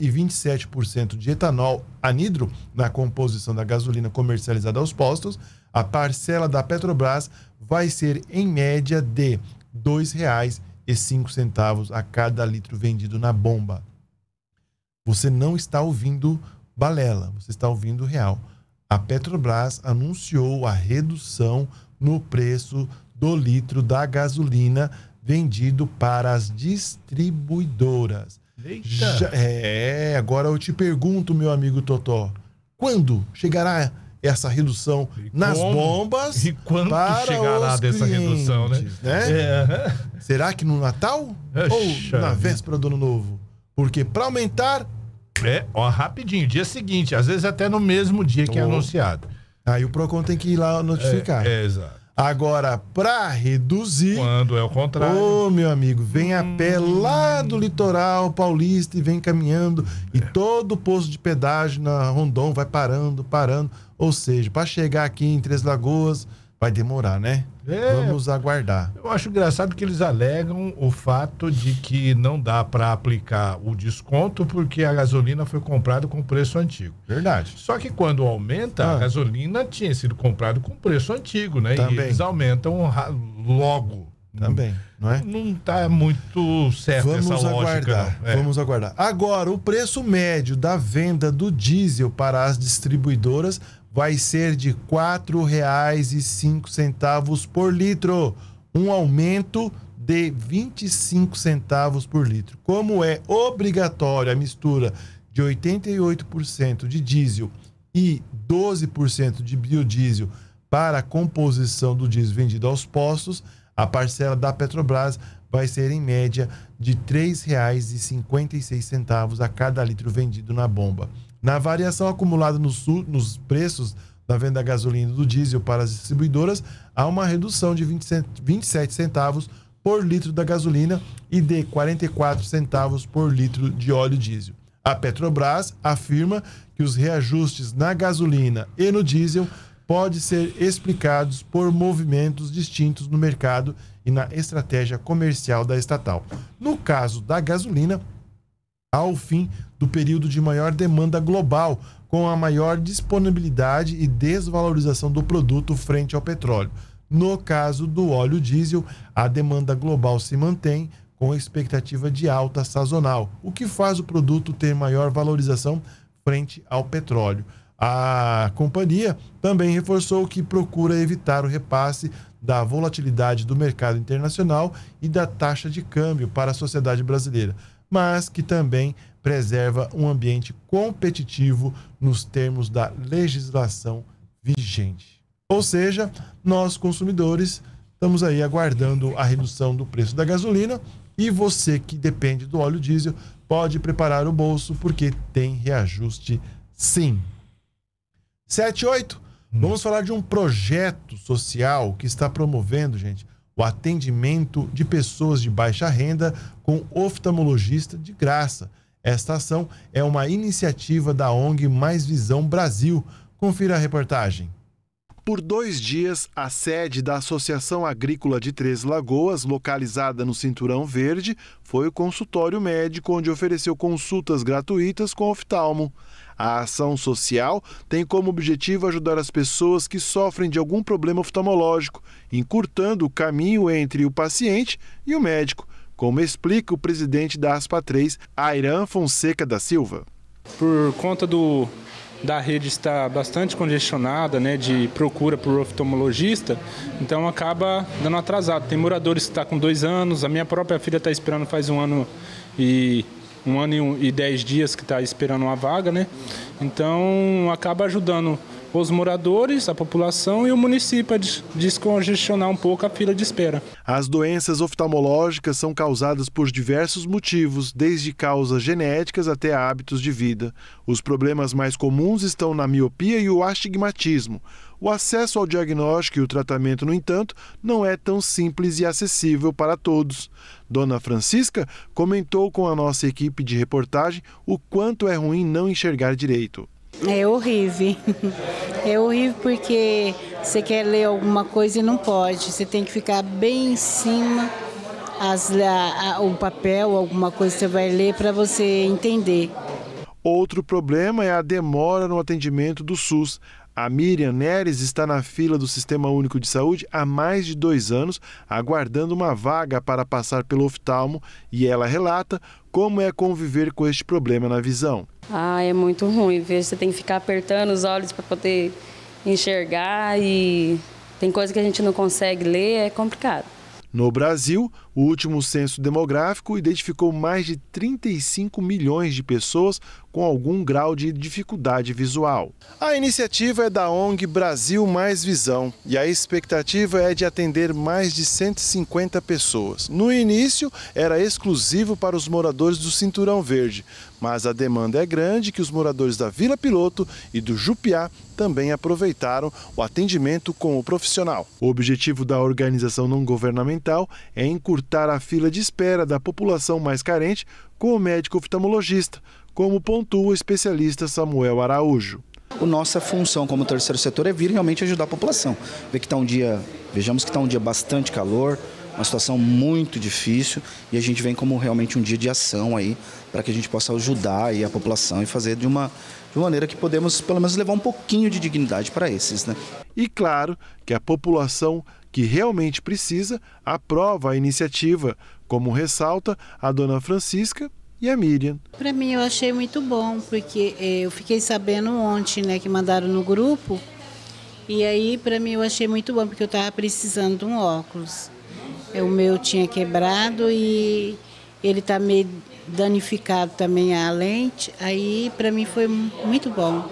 e 27% de etanol anidro na composição da gasolina comercializada aos postos, a parcela da Petrobras vai ser, em média, de R$ 2,05 a cada litro vendido na bomba. Você não está ouvindo balela, você está ouvindo real. A Petrobras anunciou a redução no preço do litro da gasolina vendido para as distribuidoras. Eita. Agora eu te pergunto, meu amigo Totó, quando chegará essa redução nas bombas? E quando chegará dessa redução, né? Será que no Natal? Ou na véspera do Ano Novo? Porque para aumentar... rapidinho, dia seguinte, às vezes até no mesmo dia que é anunciado. Aí o PROCON tem que ir lá notificar. Exato. Agora, para reduzir... Quando é o contrário. Ô, meu amigo, vem a pé lá do litoral paulista e vem caminhando. E todo posto de pedágio na Rondon vai parando. Ou seja, para chegar aqui em Três Lagoas, vai demorar, né? Vamos aguardar. Eu acho engraçado que eles alegam o fato de que não dá para aplicar o desconto porque a gasolina foi comprada com preço antigo. Verdade. Só que quando aumenta, a gasolina tinha sido comprada com preço antigo, né? Também. E eles aumentam logo. Também, não é? Não está muito certo essa lógica. Vamos aguardar. Agora, o preço médio da venda do diesel para as distribuidoras vai ser de R$ 4,05 por litro, um aumento de 25 centavos por litro. Como é obrigatória a mistura de 88% de diesel e 12% de biodiesel para a composição do diesel vendido aos postos, a parcela da Petrobras vai ser, em média, de R$ 3,56 a cada litro vendido na bomba. Na variação acumulada nos preços da venda da gasolina e do diesel para as distribuidoras, há uma redução de 27 centavos por litro da gasolina e de 44 centavos por litro de óleo diesel. A Petrobras afirma que os reajustes na gasolina e no diesel podem ser explicados por movimentos distintos no mercado e na estratégia comercial da estatal. No caso da gasolina, ao fim do período de maior demanda global, com a maior disponibilidade e desvalorização do produto frente ao petróleo. No caso do óleo diesel, a demanda global se mantém com expectativa de alta sazonal, o que faz o produto ter maior valorização frente ao petróleo. A companhia também reforçou que procura evitar o repasse da volatilidade do mercado internacional e da taxa de câmbio para a sociedade brasileira, mas que também preserva um ambiente competitivo nos termos da legislação vigente. Ou seja, nós consumidores estamos aí aguardando a redução do preço da gasolina e você que depende do óleo diesel pode preparar o bolso porque tem reajuste sim. 7,8. Vamos falar de um projeto social que está promovendo, gente, o atendimento de pessoas de baixa renda com oftalmologista de graça. Esta ação é uma iniciativa da ONG Mais Visão Brasil. Confira a reportagem. Por 2 dias, a sede da Associação Agrícola de Três Lagoas, localizada no Cinturão Verde, foi o consultório médico onde ofereceu consultas gratuitas com oftalmo. A ação social tem como objetivo ajudar as pessoas que sofrem de algum problema oftalmológico, encurtando o caminho entre o paciente e o médico, como explica o presidente da ASPA3, Airan Fonseca da Silva. Por conta da rede estar bastante congestionada, né, de procura por oftalmologista, então acaba dando atrasado. Tem moradores que estão com 2 anos, a minha própria filha está esperando faz 1 ano e 10 dias que está esperando uma vaga, né? Então acaba ajudando os moradores, a população e o município a descongestionar um pouco a fila de espera. As doenças oftalmológicas são causadas por diversos motivos, desde causas genéticas até hábitos de vida. Os problemas mais comuns estão na miopia e o astigmatismo. O acesso ao diagnóstico e o tratamento, no entanto, não é tão simples e acessível para todos. Dona Francisca comentou com a nossa equipe de reportagem o quanto é ruim não enxergar direito. É horrível. É horrível porque você quer ler alguma coisa e não pode. Você tem que ficar bem em cima o papel, alguma coisa que você vai ler para você entender. Outro problema é a demora no atendimento do SUS. A Miriam Neres está na fila do Sistema Único de Saúde há mais de 2 anos, aguardando uma vaga para passar pelo oftalmo, e ela relata como é conviver com este problema na visão. Ah, é muito ruim, você tem que ficar apertando os olhos para poder enxergar e tem coisa que a gente não consegue ler, é complicado. No Brasil, o último censo demográfico identificou mais de 35 milhões de pessoas com algum grau de dificuldade visual. A iniciativa é da ONG Brasil Mais Visão e a expectativa é de atender mais de 150 pessoas. No início, era exclusivo para os moradores do Cinturão Verde, mas a demanda é grande que os moradores da Vila Piloto e do Jupiá também aproveitaram o atendimento com o profissional. O objetivo da organização não governamental é encurtar a fila de espera da população mais carente com o médico oftalmologista, como pontua o especialista Samuel Araújo. A nossa função como terceiro setor é vir realmente ajudar a população. Vejamos que está um dia bastante calor, uma situação muito difícil, e a gente vem como realmente um dia de ação aí para que a gente possa ajudar aí a população e fazer de uma maneira que podemos pelo menos levar um pouquinho de dignidade para esses, né? E claro que a população que realmente precisa aprova a iniciativa, como ressalta a dona Francisca e a Miriam. Para mim eu achei muito bom, porque eu fiquei sabendo ontem, né, que mandaram no grupo, e aí para mim eu achei muito bom, porque eu estava precisando de um óculos. O meu tinha quebrado e ele está meio danificado também a lente, aí para mim foi muito bom.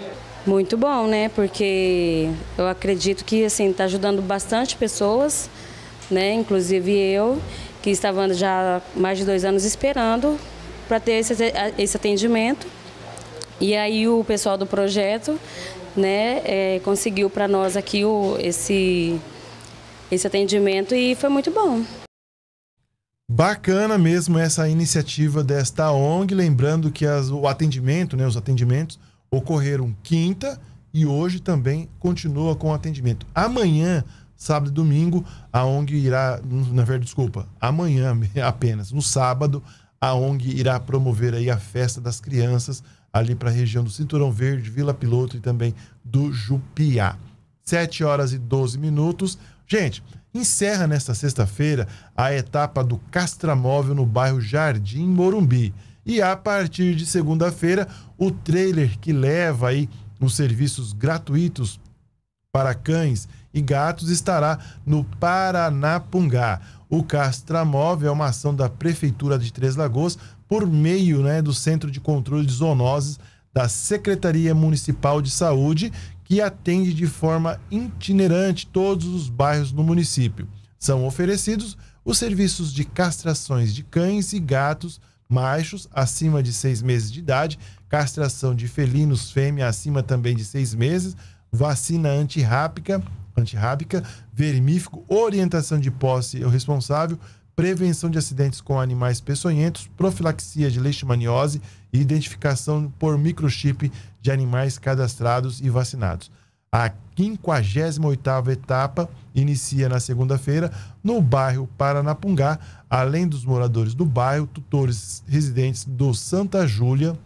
Muito bom, né? Porque eu acredito que assim está ajudando bastante pessoas, né? Inclusive eu, que estava já há mais de 2 anos esperando para ter esse atendimento. E aí o pessoal do projeto, né, conseguiu para nós aqui esse atendimento e foi muito bom. Bacana mesmo essa iniciativa desta ONG, lembrando que os atendimentos ocorreram quinta e hoje também continua com o atendimento. Amanhã, sábado e domingo, a ONG irá, amanhã apenas, no sábado, a ONG irá promover aí a festa das crianças ali para a região do Cinturão Verde, Vila Piloto e também do Jupiá. 7h12. Gente, encerra nesta sexta-feira a etapa do Castramóvel no bairro Jardim Morumbi. E a partir de segunda-feira, o trailer que leva aí os serviços gratuitos para cães e gatos estará no Paranapungá. O Castramóvel é uma ação da Prefeitura de Três Lagoas por meio, né, do Centro de Controle de Zoonoses da Secretaria Municipal de Saúde, que atende de forma itinerante todos os bairros no município. São oferecidos os serviços de castrações de cães e gatos machos acima de 6 meses de idade, castração de felinos fêmea acima também de 6 meses, vacina antirrábica, vermífugo, orientação de posse ao responsável, prevenção de acidentes com animais peçonhentos, profilaxia de leishmaniose e identificação por microchip de animais cadastrados e vacinados. A 58ª etapa inicia na segunda-feira no bairro Paranapungá, além dos moradores do bairro, tutores residentes do Santa Júlia,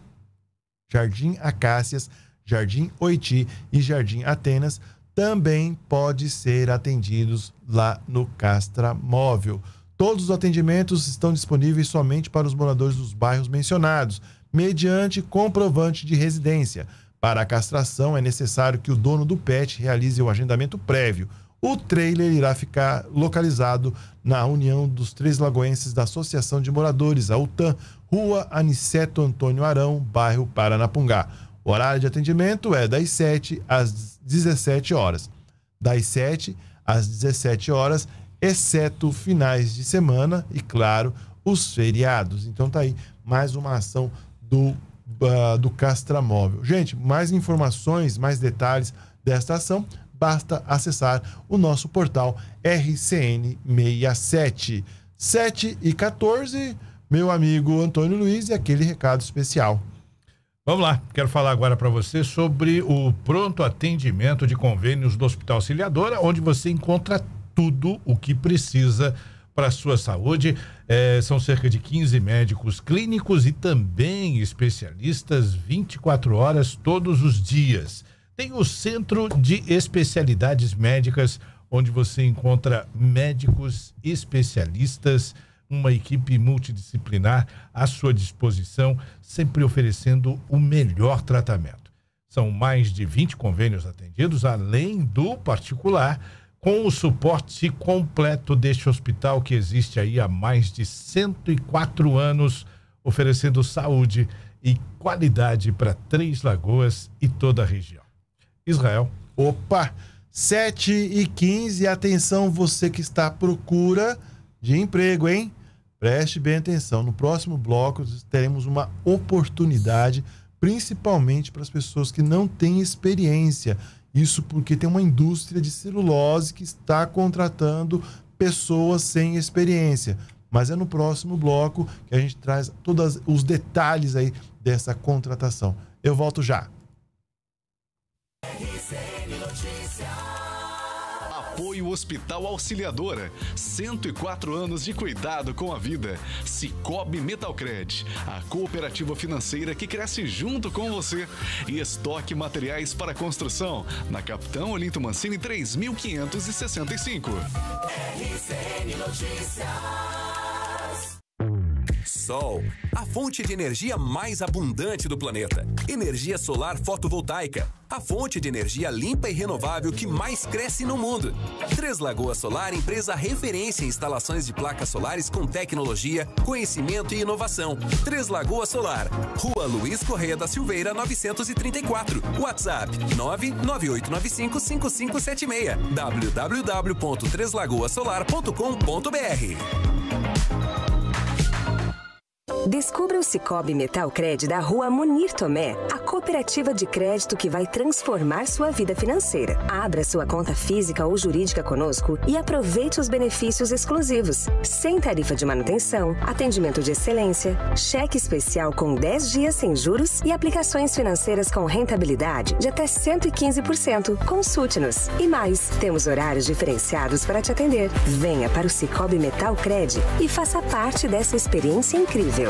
Jardim Acácias, Jardim Oiti e Jardim Atenas também pode ser atendidos lá no Castramóvel. Todos os atendimentos estão disponíveis somente para os moradores dos bairros mencionados, mediante comprovante de residência. Para a castração, é necessário que o dono do pet realize o agendamento prévio. O trailer irá ficar localizado na União dos Três Lagoenses da Associação de Moradores, a UTAM, Rua Aniceto Antônio Arão, bairro Paranapungá. O horário de atendimento é das 7 às 17 horas. Das 7 às 17 horas, exceto finais de semana e, claro, os feriados. Então tá aí mais uma ação do Castramóvel. Gente, mais informações, mais detalhes desta ação, basta acessar o nosso portal RCN67. 7h14, meu amigo Antônio Luiz, e aquele recado especial. Vamos lá, quero falar agora para você sobre o pronto atendimento de convênios do Hospital Auxiliadora, onde você encontra tudo o que precisa para a sua saúde. São cerca de 15 médicos clínicos e também especialistas 24 horas todos os dias. Tem o Centro de Especialidades Médicas, onde você encontra médicos especialistas, uma equipe multidisciplinar à sua disposição, sempre oferecendo o melhor tratamento. São mais de 20 convênios atendidos, além do particular, com o suporte completo deste hospital que existe aí há mais de 104 anos, oferecendo saúde e qualidade para Três Lagoas e toda a região. Israel. Opa! 7h15, atenção você que está à procura de emprego, hein? Preste bem atenção, no próximo bloco teremos uma oportunidade, principalmente para as pessoas que não têm experiência. Isso porque tem uma indústria de celulose que está contratando pessoas sem experiência. Mas é no próximo bloco que a gente traz todos os detalhes aí dessa contratação. Eu volto já. RCN Notícias. Apoio Hospital Auxiliadora, 104 anos de cuidado com a vida. Sicoob Metalcred, a cooperativa financeira que cresce junto com você. E Estoque Materiais para Construção, na Capitão Olinto Mancini 3565. RCN Notícias. Sol, a fonte de energia mais abundante do planeta. Energia solar fotovoltaica, a fonte de energia limpa e renovável que mais cresce no mundo. Três Lagoas Solar, empresa referência em instalações de placas solares com tecnologia, conhecimento e inovação. Três Lagoas Solar, Rua Luiz Correia da Silveira 934, WhatsApp 998955576, www.treslagoasolar.com.br. Descubra o Sicoob Metalcred da Rua Munir Tomé, a cooperativa de crédito que vai transformar sua vida financeira. Abra sua conta física ou jurídica conosco e aproveite os benefícios exclusivos. Sem tarifa de manutenção, atendimento de excelência, cheque especial com 10 dias sem juros e aplicações financeiras com rentabilidade de até 115%. Consulte-nos. E mais, temos horários diferenciados para te atender. Venha para o Sicoob Metalcred e faça parte dessa experiência incrível.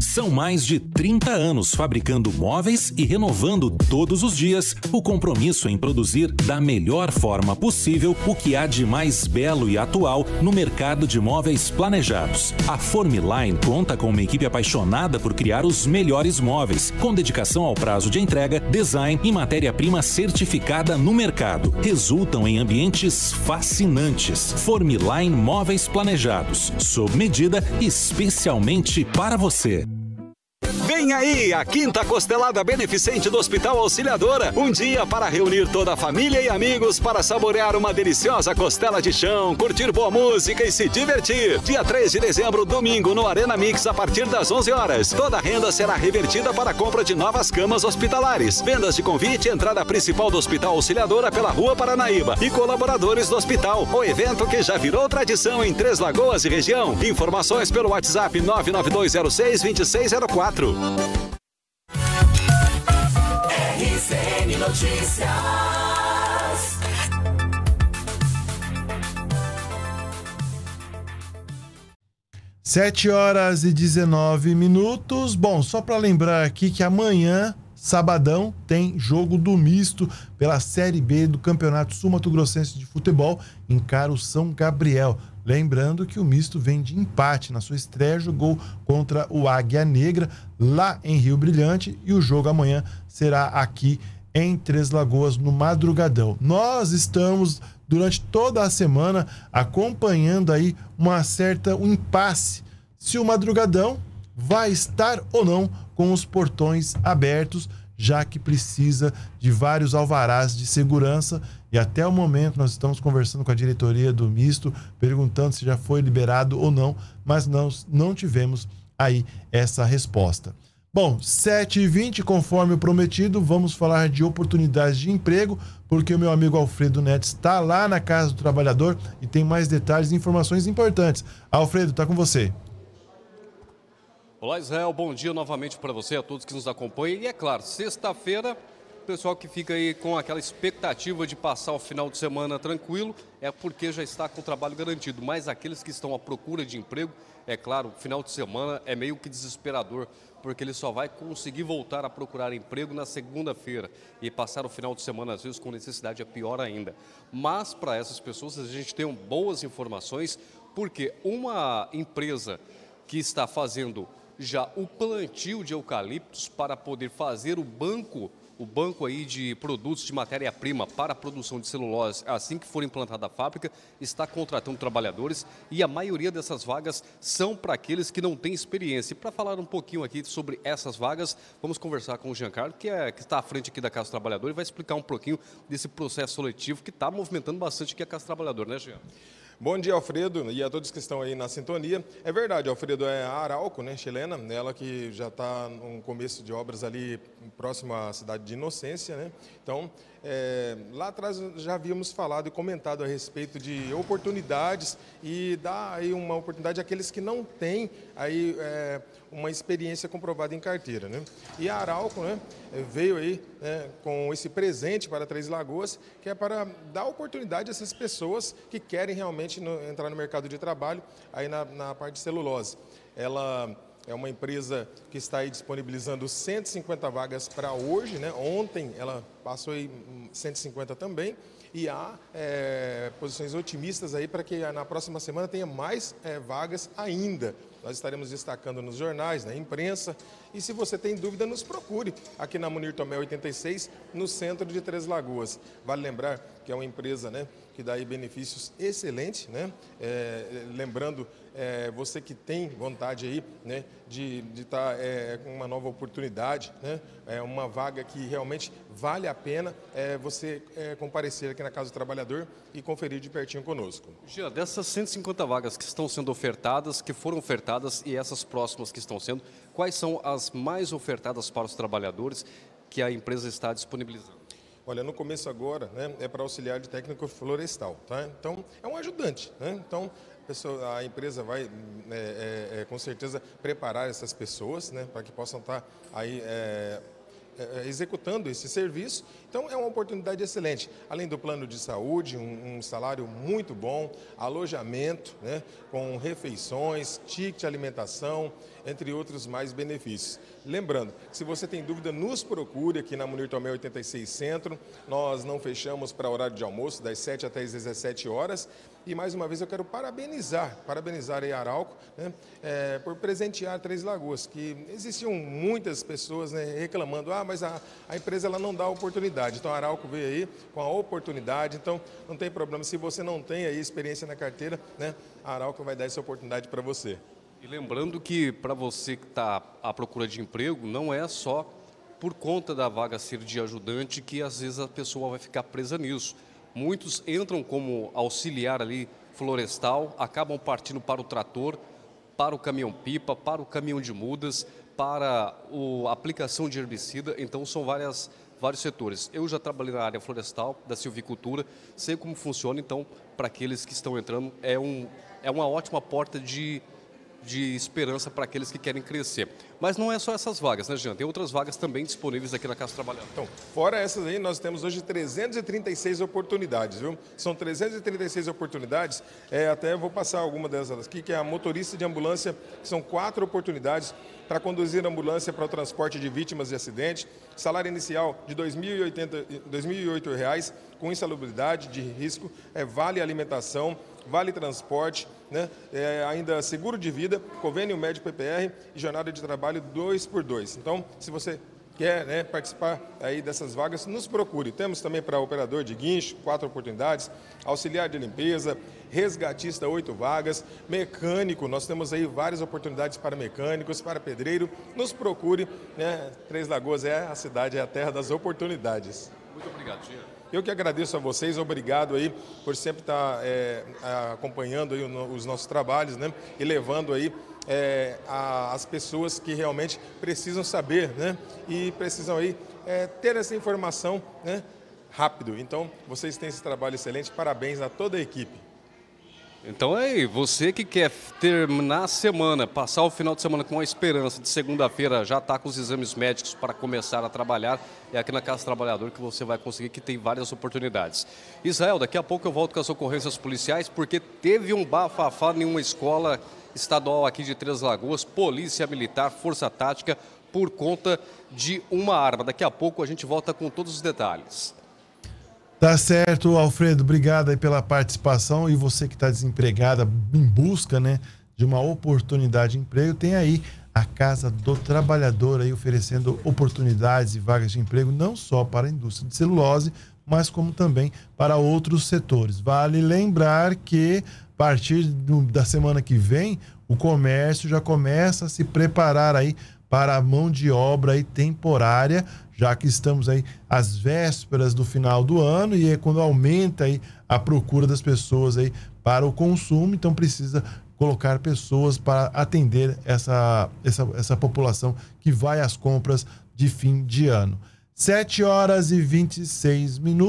São mais de 30 anos fabricando móveis e renovando todos os dias o compromisso em produzir da melhor forma possível o que há de mais belo e atual no mercado de móveis planejados. A Formeline conta com uma equipe apaixonada por criar os melhores móveis, com dedicação ao prazo de entrega, design e matéria-prima certificada no mercado. Resultam em ambientes fascinantes. Formeline Móveis Planejados, sob medida especialmente para você. Vem aí a quinta costelada beneficente do Hospital Auxiliadora. Um dia para reunir toda a família e amigos para saborear uma deliciosa costela de chão, curtir boa música e se divertir. Dia 3 de dezembro, domingo, no Arena Mix, a partir das 11 horas. Toda a renda será revertida para a compra de novas camas hospitalares. Vendas de convite, entrada principal do Hospital Auxiliadora pela Rua Paranaíba e colaboradores do hospital. O evento que já virou tradição em Três Lagoas e região. Informações pelo WhatsApp 99206-2604. RCN Notícias. Sete horas e 19 minutos. Bom, só para lembrar aqui que amanhã, sabadão, tem jogo do misto pela Série B do Campeonato Sul-Mato-Grossense de Futebol, encara o São Gabriel. Lembrando que o misto vem de empate. Na sua estreia, jogou contra o Águia Negra, lá em Rio Brilhante. E o jogo amanhã será aqui em Três Lagoas, no madrugadão. Nós estamos, durante toda a semana, acompanhando aí um impasse. Se o madrugadão vai estar ou não com os portões abertos, já que precisa de vários alvarás de segurança. E até o momento nós estamos conversando com a diretoria do Misto, perguntando se já foi liberado ou não, mas não tivemos aí essa resposta. Bom, 7h20, conforme o prometido, vamos falar de oportunidades de emprego, porque o meu amigo Alfredo Neto está lá na Casa do Trabalhador e tem mais detalhes e informações importantes. Alfredo, está com você. Olá, Israel. Bom dia novamente para você, a todos que nos acompanham. E é claro, sexta-feira... O pessoal que fica aí com aquela expectativa de passar o final de semana tranquilo é porque já está com o trabalho garantido. Mas aqueles que estão à procura de emprego, é claro, o final de semana é meio que desesperador, porque ele só vai conseguir voltar a procurar emprego na segunda-feira. E passar o final de semana, às vezes, com necessidade é pior ainda. Mas para essas pessoas a gente tem boas informações, porque uma empresa que está fazendo já o plantio de eucaliptos para poder fazer o banco o banco aí de produtos de matéria-prima para a produção de celulose, assim que for implantada a fábrica, está contratando trabalhadores e a maioria dessas vagas são para aqueles que não têm experiência. E para falar um pouquinho aqui sobre essas vagas, vamos conversar com o Giancarlo, que está à frente aqui da Casa do Trabalhador, e vai explicar um pouquinho desse processo seletivo que está movimentando bastante aqui a Casa do Trabalhador, né, Jean? Bom dia, Alfredo, e a todos que estão aí na sintonia. É verdade, Alfredo, é a Arauco, né, chilena, ela que já está no começo de obras ali próximo à cidade de Inocência, né? Então, lá atrás já havíamos falado e comentado a respeito de oportunidades e dar aí uma oportunidade àqueles que não têm aí, uma experiência comprovada em carteira, né? E a Arauco, né, veio aí, né, com esse presente para Três Lagoas, que é para dar oportunidade a essas pessoas que querem realmente entrar no mercado de trabalho aí na parte de celulose. Ela é uma empresa que está aí disponibilizando 150 vagas para hoje, né? Ontem ela passou aí 150 também, e há posições otimistas aí para que na próxima semana tenha mais vagas ainda. Nós estaremos destacando nos jornais, na imprensa, e se você tem dúvida, nos procure aqui na Munir Tomé 86, no centro de Três Lagoas. Vale lembrar que é uma empresa, né, que dá aí benefícios excelentes, né? Lembrando, você que tem vontade aí, né, de estar com uma nova oportunidade, né, uma vaga que realmente vale a pena você comparecer aqui na Casa do Trabalhador e conferir de pertinho conosco. Gia, dessas 150 vagas que estão sendo ofertadas, que foram ofertadas, e essas próximas que estão sendo, quais são as mais ofertadas para os trabalhadores que a empresa está disponibilizando? Olha, no começo agora, né, é para auxiliar de técnico florestal, tá? Então, é um ajudante, né? Então, a empresa vai, com certeza, preparar essas pessoas, né, para que possam estar aí executando esse serviço. Então, é uma oportunidade excelente. Além do plano de saúde, um salário muito bom, alojamento, né, com refeições, ticket de alimentação, entre outros mais benefícios. Lembrando, se você tem dúvida, nos procure aqui na Munir Tomé 86 Centro. Nós não fechamos para horário de almoço, das 7 até as 17 horas. E mais uma vez eu quero parabenizar a Arauco, né, por presentear Três Lagoas, que existiam muitas pessoas, né, reclamando, mas a empresa ela não dá oportunidade. Então a Arauco veio aí com a oportunidade, então não tem problema. Se você não tem aí experiência na carteira, né, a Arauco vai dar essa oportunidade para você. E lembrando que para você que está à procura de emprego, não é só por conta da vaga ser de ajudante que às vezes a pessoa vai ficar presa nisso. Muitos entram como auxiliar ali florestal, acabam partindo para o trator, para o caminhão-pipa, para o caminhão de mudas, para a aplicação de herbicida. Então, são vários setores. Eu já trabalhei na área florestal, da silvicultura, sei como funciona. Então, para aqueles que estão entrando, é uma ótima porta de esperança para aqueles que querem crescer. Mas não é só essas vagas, né, Jean? Tem outras vagas também disponíveis aqui na Casa do Trabalhador. Então, fora essas aí, nós temos hoje 336 oportunidades, viu? São 336 oportunidades, até vou passar alguma dessas aqui, que é a motorista de ambulância, que são 4 oportunidades para conduzir a ambulância para o transporte de vítimas de acidente, salário inicial de R$ 2.008,00, com insalubridade de risco, vale alimentação, vale transporte, né? Ainda seguro de vida, convênio médico PPR e jornada de trabalho 2x2. Então, se você quer, né, participar aí dessas vagas, nos procure. Temos também para operador de guincho, 4 oportunidades, auxiliar de limpeza, resgatista, 8 vagas, mecânico, nós temos aí várias oportunidades para mecânicos, para pedreiro. Nos procure, né? Três Lagoas é a cidade, é a terra das oportunidades. Muito obrigado, Gia. Eu que agradeço a vocês, obrigado aí por sempre estar acompanhando aí os nossos trabalhos, né, e levando aí as pessoas que realmente precisam saber, né, e precisam aí ter essa informação, né, rápido. Então, vocês têm esse trabalho excelente, parabéns a toda a equipe. Então é aí, você que quer terminar a semana, passar o final de semana com a esperança de segunda-feira já tá com os exames médicos para começar a trabalhar, é aqui na Casa do Trabalhador que você vai conseguir, que tem várias oportunidades. Israel, daqui a pouco eu volto com as ocorrências policiais, porque teve um bafafá em uma escola estadual aqui de Três Lagoas, polícia militar, força tática, por conta de uma arma. Daqui a pouco a gente volta com todos os detalhes. Tá certo, Alfredo, obrigado aí pela participação. E você que está desempregada, em busca, né, de uma oportunidade de emprego, tem aí a Casa do Trabalhador, aí oferecendo oportunidades e vagas de emprego, não só para a indústria de celulose, mas como também para outros setores. Vale lembrar que, a partir da semana que vem, o comércio já começa a se preparar aí para a mão de obra aí temporária, já que estamos aí às vésperas do final do ano e é quando aumenta aí a procura das pessoas aí para o consumo, então precisa colocar pessoas para atender essa população que vai às compras de fim de ano. 7h26. Deixa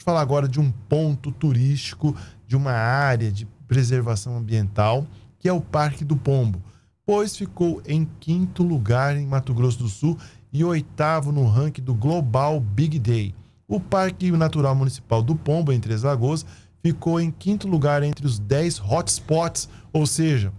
eu falar agora de um ponto turístico, de uma área de preservação ambiental, que é o Parque do Pombo, pois ficou em 5º lugar em Mato Grosso do Sul e 8º no ranking do Global Big Day. O Parque Natural Municipal do Pombo, em Três Lagoas, ficou em 5º lugar entre os 10 hotspots, ou seja,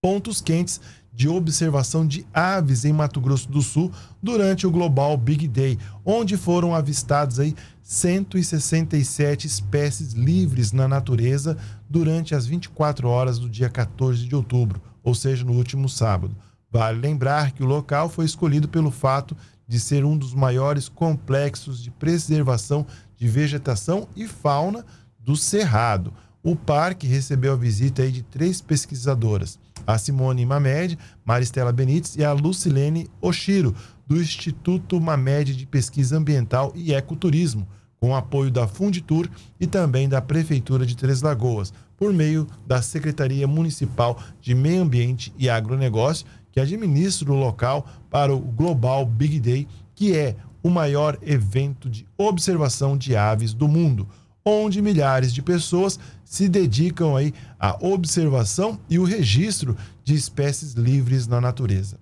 pontos quentes de observação de aves em Mato Grosso do Sul durante o Global Big Day, onde foram avistadas aí 167 espécies livres na natureza durante as 24 horas do dia 14 de outubro, ou seja, no último sábado. Vale lembrar que o local foi escolhido pelo fato de ser um dos maiores complexos de preservação de vegetação e fauna do Cerrado. O parque recebeu a visita aí de 3 pesquisadoras, a Simone Mamed, Maristela Benites e a Lucilene Oshiro, do Instituto Mamed de Pesquisa Ambiental e Ecoturismo, com apoio da Funditur e também da Prefeitura de Três Lagoas, por meio da Secretaria Municipal de Meio Ambiente e Agronegócio, que administra o local para o Global Big Day, que é o maior evento de observação de aves do mundo, onde milhares de pessoas se dedicam aí à observação e o registro de espécies livres na natureza.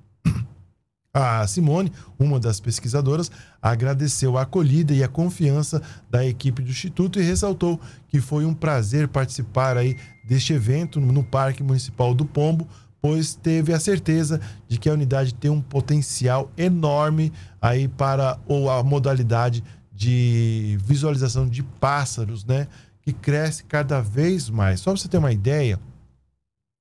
A Simone, uma das pesquisadoras, agradeceu a acolhida e a confiança da equipe do Instituto e ressaltou que foi um prazer participar aí deste evento no Parque Municipal do Pombo, pois teve a certeza de que a unidade tem um potencial enorme aí para a modalidade de visualização de pássaros, né? Que cresce cada vez mais. Só para você ter uma ideia,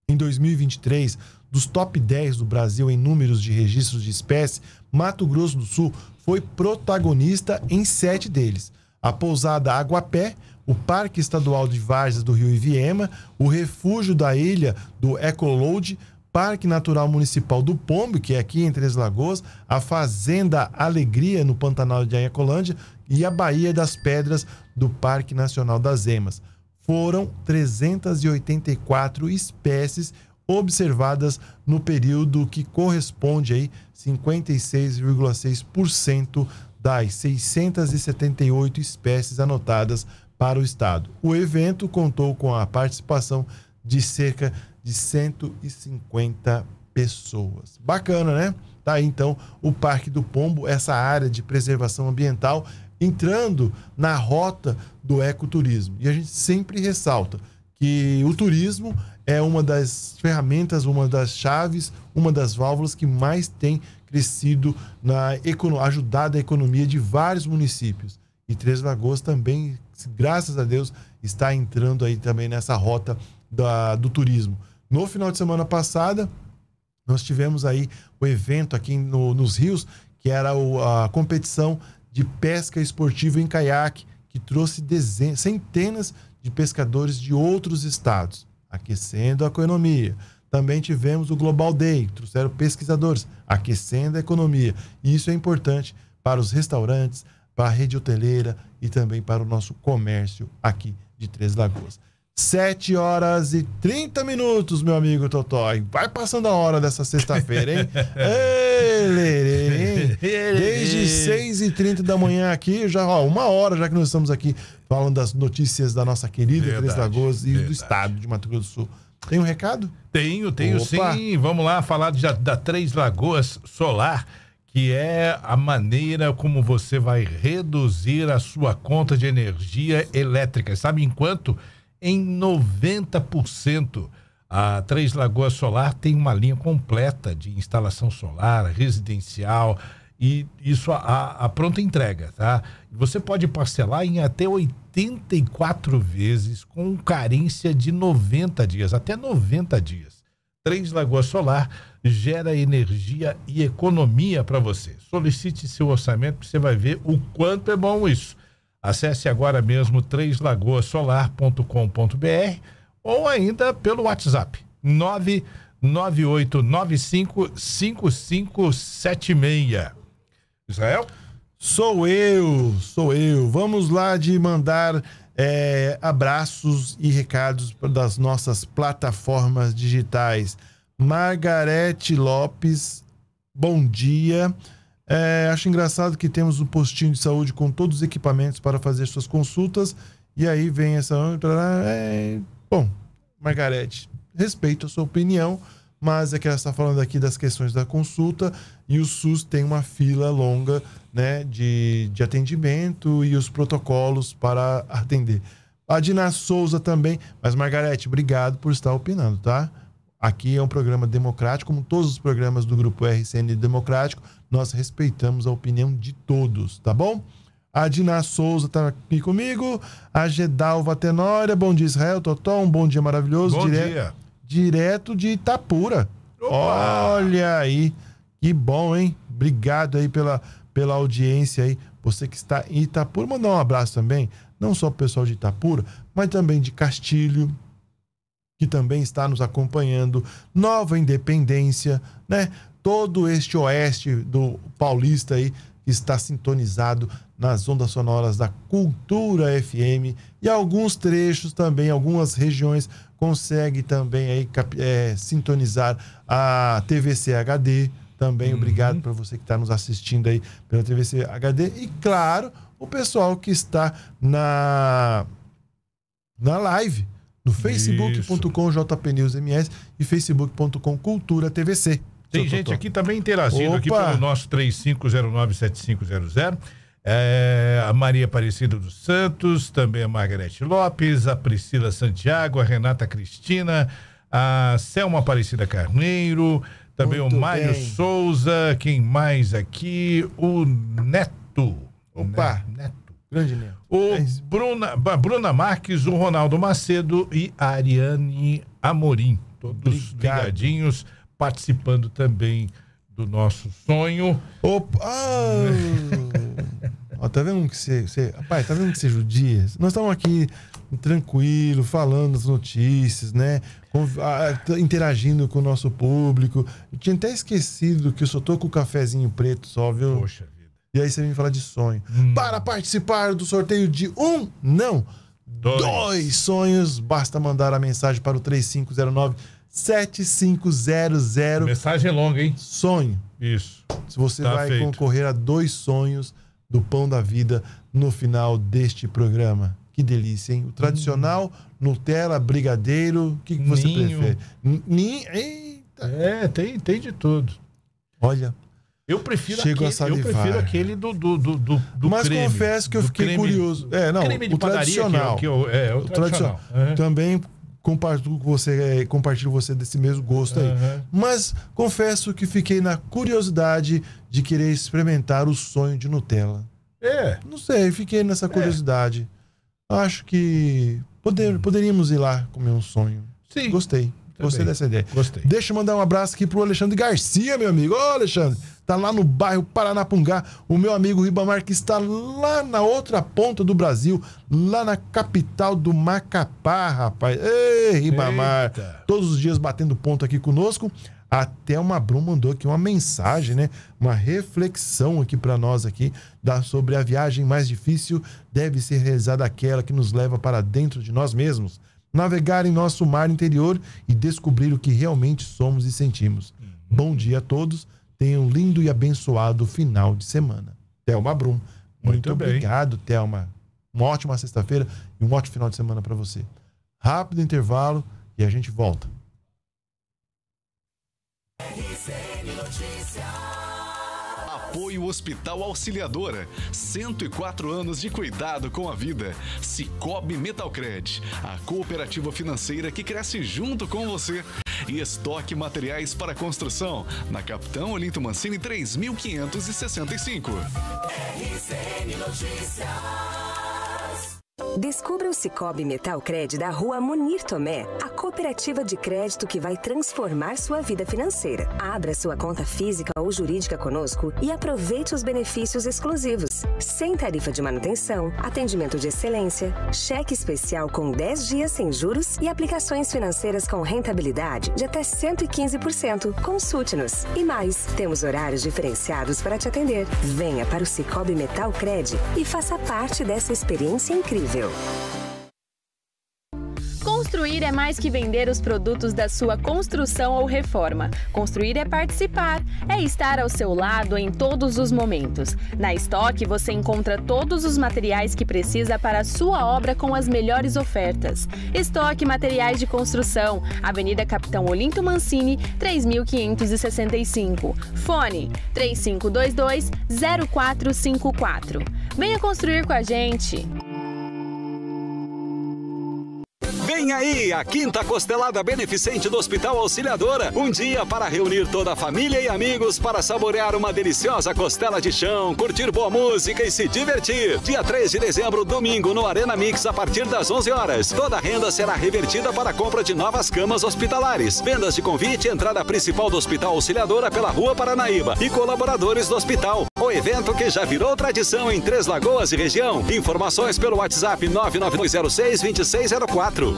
em 2023, dos top 10 do Brasil em números de registros de espécie, Mato Grosso do Sul foi protagonista em 7 deles. A pousada Aguapé, o Parque Estadual de Vargas do Rio Iviema, o Refúgio da Ilha do Ecoload, Parque Natural Municipal do Pombo, que é aqui em Três Lagoas, a Fazenda Alegria, no Pantanal de Anhacolândia, e a Baía das Pedras do Parque Nacional das Emas. Foram 384 espécies observadas no período, que corresponde aí 56,6% das 678 espécies anotadas para o estado. O evento contou com a participação de cerca de 150 pessoas. Bacana, né? Tá aí, então, o Parque do Pombo, essa área de preservação ambiental, entrando na rota do ecoturismo. E a gente sempre ressalta que o turismo é uma das ferramentas, uma das chaves, uma das válvulas que mais tem crescido, ajudado a economia de vários municípios. E Três Lagoas também, graças a Deus, está entrando aí também nessa rota do turismo. No final de semana passada, nós tivemos aí o evento aqui nos rios, que era a competição de pesca esportiva em caiaque, que trouxe centenas de pescadores de outros estados, aquecendo a economia. Também tivemos o Global Day, que trouxeram pesquisadores, aquecendo a economia. E isso é importante para os restaurantes, para a rede hoteleira e também para o nosso comércio aqui de Três Lagoas. 7h30, meu amigo Totó. Vai passando a hora dessa sexta-feira, hein? Desde 6h30 da manhã aqui, já ó, uma hora já que nós estamos aqui falando das notícias da nossa querida Três Lagoas e do estado de Mato Grosso do Sul. Tem um recado? Tenho sim. Vamos lá falar da Três Lagoas Solar, que é a maneira como você vai reduzir a sua conta de energia elétrica. Sabe em quanto? Em 90%. A Três Lagoas Solar tem uma linha completa de instalação solar, residencial, e isso a pronta entrega, tá? Você pode parcelar em até 84 vezes, com carência de 90 dias, até 90 dias. Três Lagoas Solar gera energia e economia para você. Solicite seu orçamento, você vai ver o quanto é bom isso. Acesse agora mesmo treslagoasolar.com.br ou ainda pelo WhatsApp 998955576. Israel? Sou eu. Vamos lá de mandar abraços e recados das nossas plataformas digitais. Margarete Lopes, bom dia. Acho engraçado que temos um postinho de saúde com todos os equipamentos para fazer suas consultas. E aí vem essa... Bom, Margarete, respeito a sua opinião, mas é que ela está falando aqui das questões da consulta e o SUS tem uma fila longa, né, de atendimento e os protocolos para atender. A Dina Souza também. Mas, Margarete, obrigado por estar opinando, tá? Aqui é um programa democrático, como todos os programas do Grupo RCN Democrático, nós respeitamos a opinião de todos, tá bom? A Dina Souza tá aqui comigo, a Gedalva Tenória, bom dia Israel, Totó, um bom dia maravilhoso. Bom dia. Direto de Itapura. Opa! Olha aí, que bom, hein? Obrigado aí pela audiência aí, você que está em Itapura, mandar um abraço também, não só pro pessoal de Itapura, mas também de Castilho, que também está nos acompanhando, Nova Independência, né? Todo este oeste do paulista aí está sintonizado nas ondas sonoras da Cultura FM e alguns trechos também, algumas regiões consegue também aí sintonizar a TVC HD também. Obrigado para você que está nos assistindo aí pela TVC HD e claro, o pessoal que está na live no facebook.com/jpnewsms e facebook.com/cultura-tvc. Tem gente aqui também interagindo. Opa! Aqui pelo nosso 35097500. A Maria Aparecida dos Santos, também a Margarete Lopes, a Priscila Santiago, a Renata Cristina, a Selma Aparecida Carneiro, também muito o Mário bem. Souza, quem mais aqui? O Neto. Opa! Neto. Grande Neto. Bruna Marques, o Ronaldo Macedo e a Ariane Amorim. Todos ligadinhos, participando também do nosso sonho. Opa! Ó, tá vendo que você... Rapaz, tá vendo que você judia? Nós estamos aqui tranquilo, falando as notícias, né? Interagindo com o nosso público. Eu tinha até esquecido que eu só tô com o cafezinho preto só, viu? Poxa. E aí você vem falar de sonho. Para participar do sorteio de dois sonhos, basta mandar a mensagem para o 3509-7500. Mensagem longa, hein? Sonho. Isso. Se você vai feito. Concorrer a dois sonhos do Pão da Vida no final deste programa. Que delícia, hein? O tradicional, Nutella, brigadeiro, o que você prefere? Eita. Tem de tudo. Olha... Eu prefiro aquele do mas creme, confesso que eu fiquei curioso. Creme de tradicional. Que é o tradicional. Uhum. Também compartilho com você desse mesmo gosto aí. Mas confesso que fiquei na curiosidade de querer experimentar o sonho de Nutella. Não sei, fiquei nessa curiosidade. Acho que poderíamos ir lá comer um sonho. Sim. Gostei dessa ideia. Deixa eu mandar um abraço aqui pro Alexandre Garcia, meu amigo. Ô, Alexandre, tá lá no bairro Paranapungá. O meu amigo Ribamar, que está lá na outra ponta do Brasil, lá na capital do Macapá, rapaz. Ei, Ribamar. Eita. Todos os dias batendo ponto aqui conosco. Até uma Brum mandou aqui uma mensagem, né? Uma reflexão aqui para nós aqui sobre a viagem mais difícil deve ser realizada aquela que nos leva para dentro de nós mesmos. Navegar em nosso mar interior e descobrir o que realmente somos e sentimos. Bom dia a todos. Tenham um lindo e abençoado final de semana. Thelma Brum. Muito bem. Obrigado, Thelma. Uma ótima sexta-feira e um ótimo final de semana para você. Rápido intervalo e a gente volta. RCN Notícias. Apoio Hospital Auxiliadora, 104 anos de cuidado com a vida. Sicoob Metalcred, a cooperativa financeira que cresce junto com você. E Estoque Materiais para Construção, na Capitão Olinto Mancini 3565. RCN Notícias. Descubra o Sicoob Metalcred da Rua Munir Tomé, a cooperativa de crédito que vai transformar sua vida financeira. Abra sua conta física ou jurídica conosco e aproveite os benefícios exclusivos, sem tarifa de manutenção, atendimento de excelência, cheque especial com 10 dias sem juros e aplicações financeiras com rentabilidade de até 115%. Consulte-nos. E mais, temos horários diferenciados para te atender. Venha para o Sicoob Metalcred e faça parte dessa experiência incrível. Construir é mais que vender os produtos da sua construção ou reforma. Construir é participar, é estar ao seu lado em todos os momentos. Na Estoque você encontra todos os materiais que precisa para a sua obra com as melhores ofertas. Estoque Materiais de Construção, Avenida Capitão Olinto Mancini, 3565. Fone 3522-0454. Venha construir com a gente! Vem aí a quinta costelada beneficente do Hospital Auxiliadora. Um dia para reunir toda a família e amigos para saborear uma deliciosa costela de chão, curtir boa música e se divertir. Dia 3 de dezembro, domingo, no Arena Mix, a partir das 11 horas. Toda a renda será revertida para a compra de novas camas hospitalares. Vendas de convite, entrada principal do Hospital Auxiliadora pela Rua Paranaíba e colaboradores do hospital. O evento que já virou tradição em Três Lagoas e região. Informações pelo WhatsApp 99206-2604.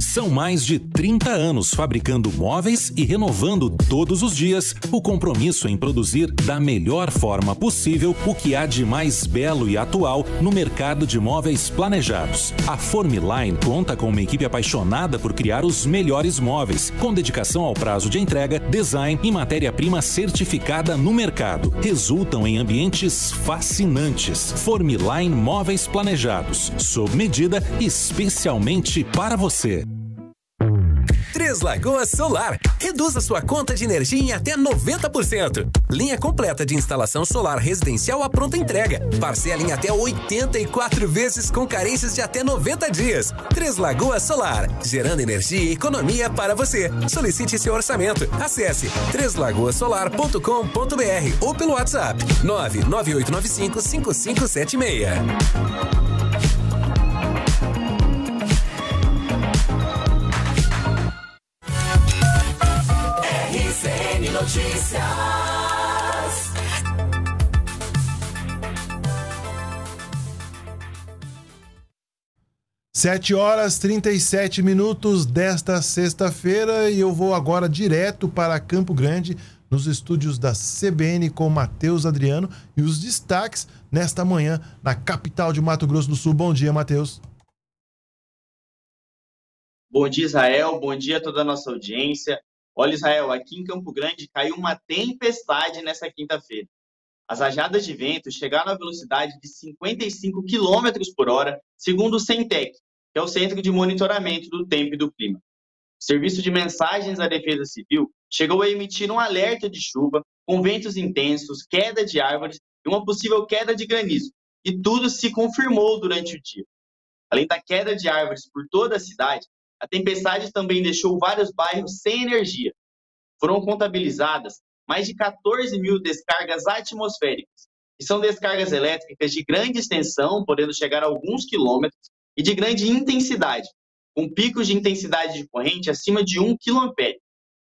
São mais de 30 anos fabricando móveis e renovando todos os dias o compromisso em produzir da melhor forma possível o que há de mais belo e atual no mercado de móveis planejados. A Formeline conta com uma equipe apaixonada por criar os melhores móveis, com dedicação ao prazo de entrega, design e matéria-prima certificada no mercado. Resultam em ambientes fascinantes. Formeline Móveis Planejados, sob medida especialmente para você. Três Lagoas Solar. Reduza sua conta de energia em até 90%. Linha completa de instalação solar residencial à pronta entrega. Parcela em até 84 vezes com carências de até 90 dias. Três Lagoas Solar. Gerando energia e economia para você. Solicite seu orçamento. Acesse treslagoasolar.com.br ou pelo WhatsApp 99895-5576. Notícias. Sete horas 37 minutos desta sexta-feira e eu vou agora direto para Campo Grande, nos estúdios da CBN com Mateus Adriano e os destaques nesta manhã na capital de Mato Grosso do Sul. Bom dia, Mateus. Bom dia, Israel. Bom dia a toda a nossa audiência. Olha, Israel, aqui em Campo Grande caiu uma tempestade nessa quinta-feira. As rajadas de vento chegaram à velocidade de 55 km por hora, segundo o CEMTEC, que é o Centro de Monitoramento do Tempo e do Clima. O Serviço de Mensagens da Defesa Civil chegou a emitir um alerta de chuva, com ventos intensos, queda de árvores e uma possível queda de granizo. E tudo se confirmou durante o dia. Além da queda de árvores por toda a cidade, a tempestade também deixou vários bairros sem energia. Foram contabilizadas mais de 14 mil descargas atmosféricas, que são descargas elétricas de grande extensão, podendo chegar a alguns quilômetros, e de grande intensidade, com picos de intensidade de corrente acima de 1 kA.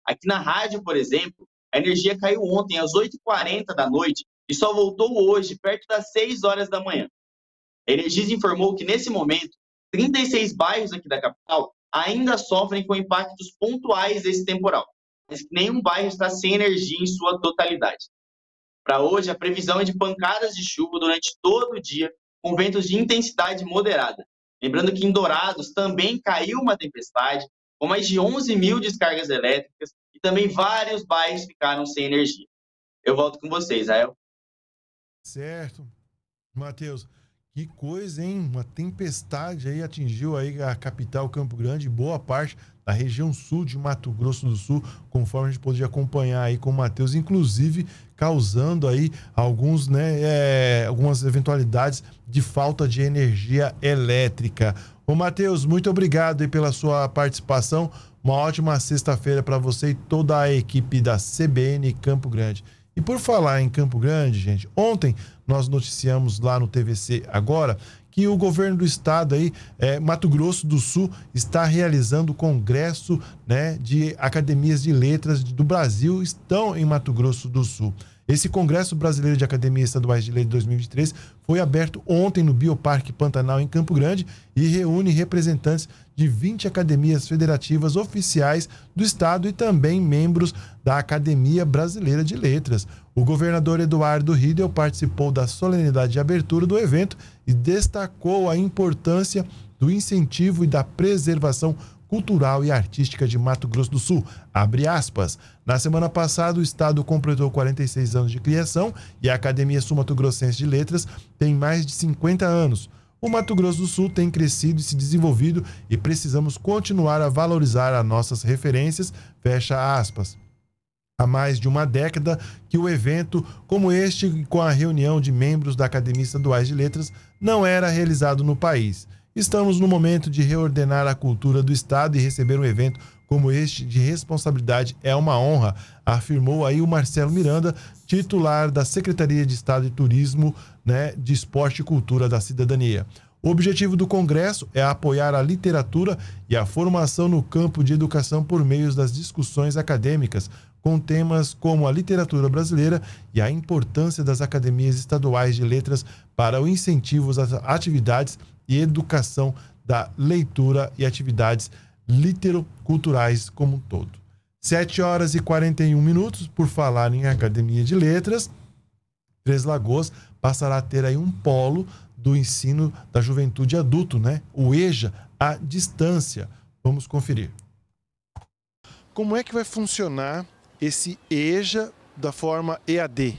Aqui na rádio, por exemplo, a energia caiu ontem às 8h40 da noite e só voltou hoje, perto das 6 horas da manhã. A Energisa informou que, nesse momento, 36 bairros aqui da capital ainda sofrem com impactos pontuais desse temporal, mas nenhum bairro está sem energia em sua totalidade. Para hoje, a previsão é de pancadas de chuva durante todo o dia, com ventos de intensidade moderada. Lembrando que em Dourados também caiu uma tempestade, com mais de 11 mil descargas elétricas, e também vários bairros ficaram sem energia. Eu volto com vocês, Israel. Certo, Matheus. Que coisa, hein? Uma tempestade aí atingiu aí a capital Campo Grande, boa parte da região sul de Mato Grosso do Sul, conforme a gente podia acompanhar aí com o Matheus, inclusive causando aí alguns, algumas eventualidades de falta de energia elétrica. Ô, Matheus, muito obrigado aí pela sua participação. Uma ótima sexta-feira para você e toda a equipe da CBN Campo Grande. E por falar em Campo Grande, gente, ontem nós noticiamos lá no TVC agora que o governo do estado aí, Mato Grosso do Sul, está realizando o congresso, né, de academias de letras do Brasil, estão em Mato Grosso do Sul. Esse Congresso Brasileiro de Academias Estaduais de Letras 2023 foi aberto ontem no Bioparque Pantanal, em Campo Grande, e reúne representantes de 20 academias federativas oficiais do Estado e também membros da Academia Brasileira de Letras. O governador Eduardo Riedel participou da solenidade de abertura do evento e destacou a importância do incentivo e da preservação cultural e artística de Mato Grosso do Sul, abre aspas. Na semana passada, o Estado completou 46 anos de criação e a Academia Sul-Mato-Grossense de Letras tem mais de 50 anos. O Mato Grosso do Sul tem crescido e se desenvolvido e precisamos continuar a valorizar as nossas referências, fecha aspas. Há mais de uma década que o evento, como este, com a reunião de membros da Academia Estadual de Letras, não era realizado no país. Estamos no momento de reordenar a cultura do Estado e receber um evento como este de responsabilidade é uma honra, afirmou aí o Marcelo Miranda, titular da Secretaria de Estado de Turismo, né, de Esporte e Cultura da Cidadania. O objetivo do Congresso é apoiar a literatura e a formação no campo de educação por meio das discussões acadêmicas, com temas como a literatura brasileira e a importância das academias estaduais de letras para o incentivo às atividades e educação da leitura e atividades literoculturais como um todo. 7 horas e 41 minutos, por falar em Academia de Letras, Três Lagoas passará a ter aí um polo do ensino da juventude adulto, né? O EJA à distância. Vamos conferir. Como é que vai funcionar esse EJA da forma EAD?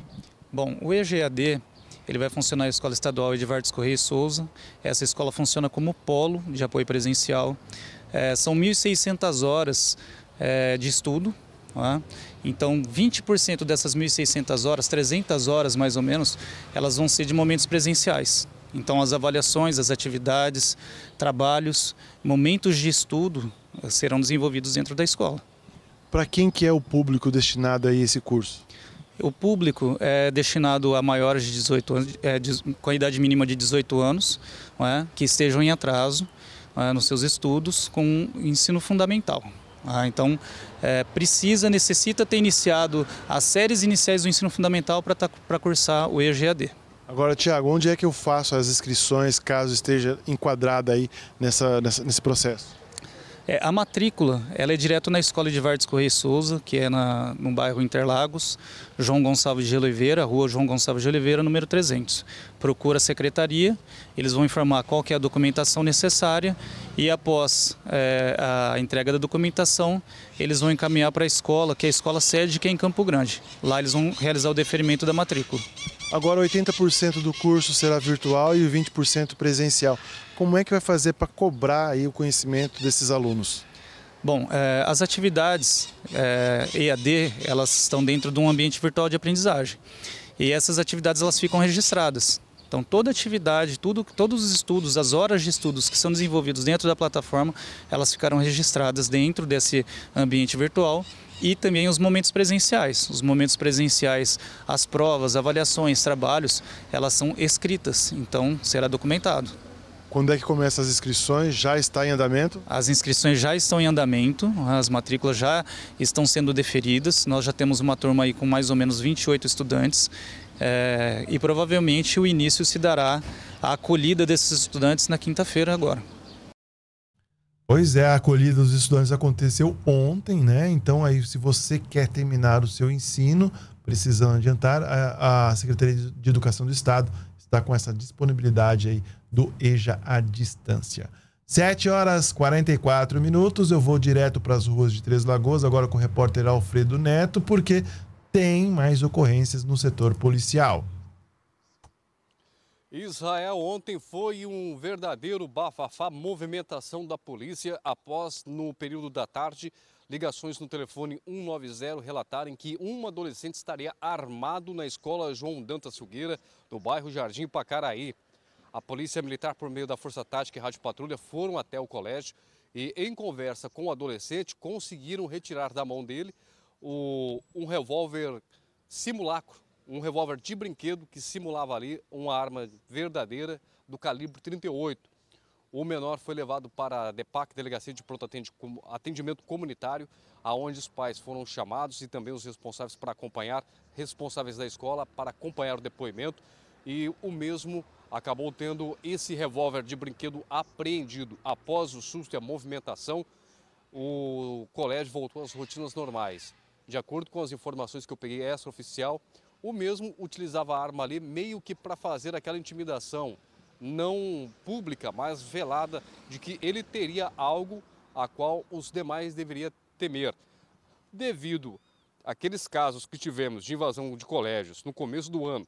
Bom, o EJA EAD... ele vai funcionar na Escola Estadual Edivardes Correia e Souza. Essa escola funciona como polo de apoio presencial. São 1.600 horas de estudo. Tá? Então, 20% dessas 1.600 horas, 300 horas mais ou menos, elas vão ser de momentos presenciais. Então, as avaliações, as atividades, trabalhos, momentos de estudo serão desenvolvidos dentro da escola. Para quem que é o público destinado a esse curso? O público é destinado a maiores de 18 anos, com a idade mínima de 18 anos, não é? Que estejam em atraso nos seus estudos com ensino fundamental. Então, necessita ter iniciado as séries iniciais do ensino fundamental para cursar o EJAD. Agora, Tiago, onde é que eu faço as inscrições caso esteja enquadrada aí nesse processo? A matrícula ela é direto na Escola Edivardes Correia e Souza, que é no bairro Interlagos, João Gonçalves de Oliveira, rua João Gonçalves de Oliveira, número 300. Procura a secretaria, eles vão informar qual que é a documentação necessária e após a entrega da documentação, eles vão encaminhar para a escola, que é a escola sede, que é em Campo Grande. Lá eles vão realizar o deferimento da matrícula. Agora 80% do curso será virtual e 20% presencial. Como é que vai fazer para cobrar aí o conhecimento desses alunos? Bom, as atividades EAD, elas estão dentro de um ambiente virtual de aprendizagem. E essas atividades, elas ficam registradas. Então, toda atividade, todos os estudos, as horas de estudos que são desenvolvidos dentro da plataforma, elas ficaram registradas dentro desse ambiente virtual. E também os momentos presenciais. Os momentos presenciais, as provas, avaliações, trabalhos, elas são escritas, então será documentado. Quando é que começam as inscrições? Já está em andamento? As inscrições já estão em andamento, as matrículas já estão sendo deferidas. Nós já temos uma turma aí com mais ou menos 28 estudantes e provavelmente o início se dará a acolhida desses estudantes na quinta-feira agora. Pois é, a acolhida dos estudantes aconteceu ontem, né? Então, aí, se você quer terminar o seu ensino, precisando adiantar, a Secretaria de Educação do Estado está com essa disponibilidade aí do EJA à distância. 7 horas e 44 minutos, eu vou direto para as ruas de Três Lagoas, agora com o repórter Alfredo Neto, porque tem mais ocorrências no setor policial. Israel, ontem foi um verdadeiro bafafá, movimentação da polícia após, no período da tarde, ligações no telefone 190 relatarem que um adolescente estaria armado na escola João Dantas Silgueira, no bairro Jardim Pacaraí. A polícia militar, por meio da Força Tática e Rádio Patrulha, foram até o colégio e, em conversa com o adolescente, conseguiram retirar da mão dele um revólver simulacro. Um revólver de brinquedo que simulava ali uma arma verdadeira do calibre 38. O menor foi levado para a DEPAC, Delegacia de Pronto Atendimento Comunitário, aonde os pais foram chamados e também os responsáveis para acompanhar, responsáveis da escola, para acompanhar o depoimento. E o mesmo acabou tendo esse revólver de brinquedo apreendido. Após o susto e a movimentação, o colégio voltou às rotinas normais. De acordo com as informações que eu peguei extraoficial, o mesmo utilizava a arma ali meio que para fazer aquela intimidação, não pública, mas velada, de que ele teria algo a qual os demais deveriam temer. Devido àqueles casos que tivemos de invasão de colégios no começo do ano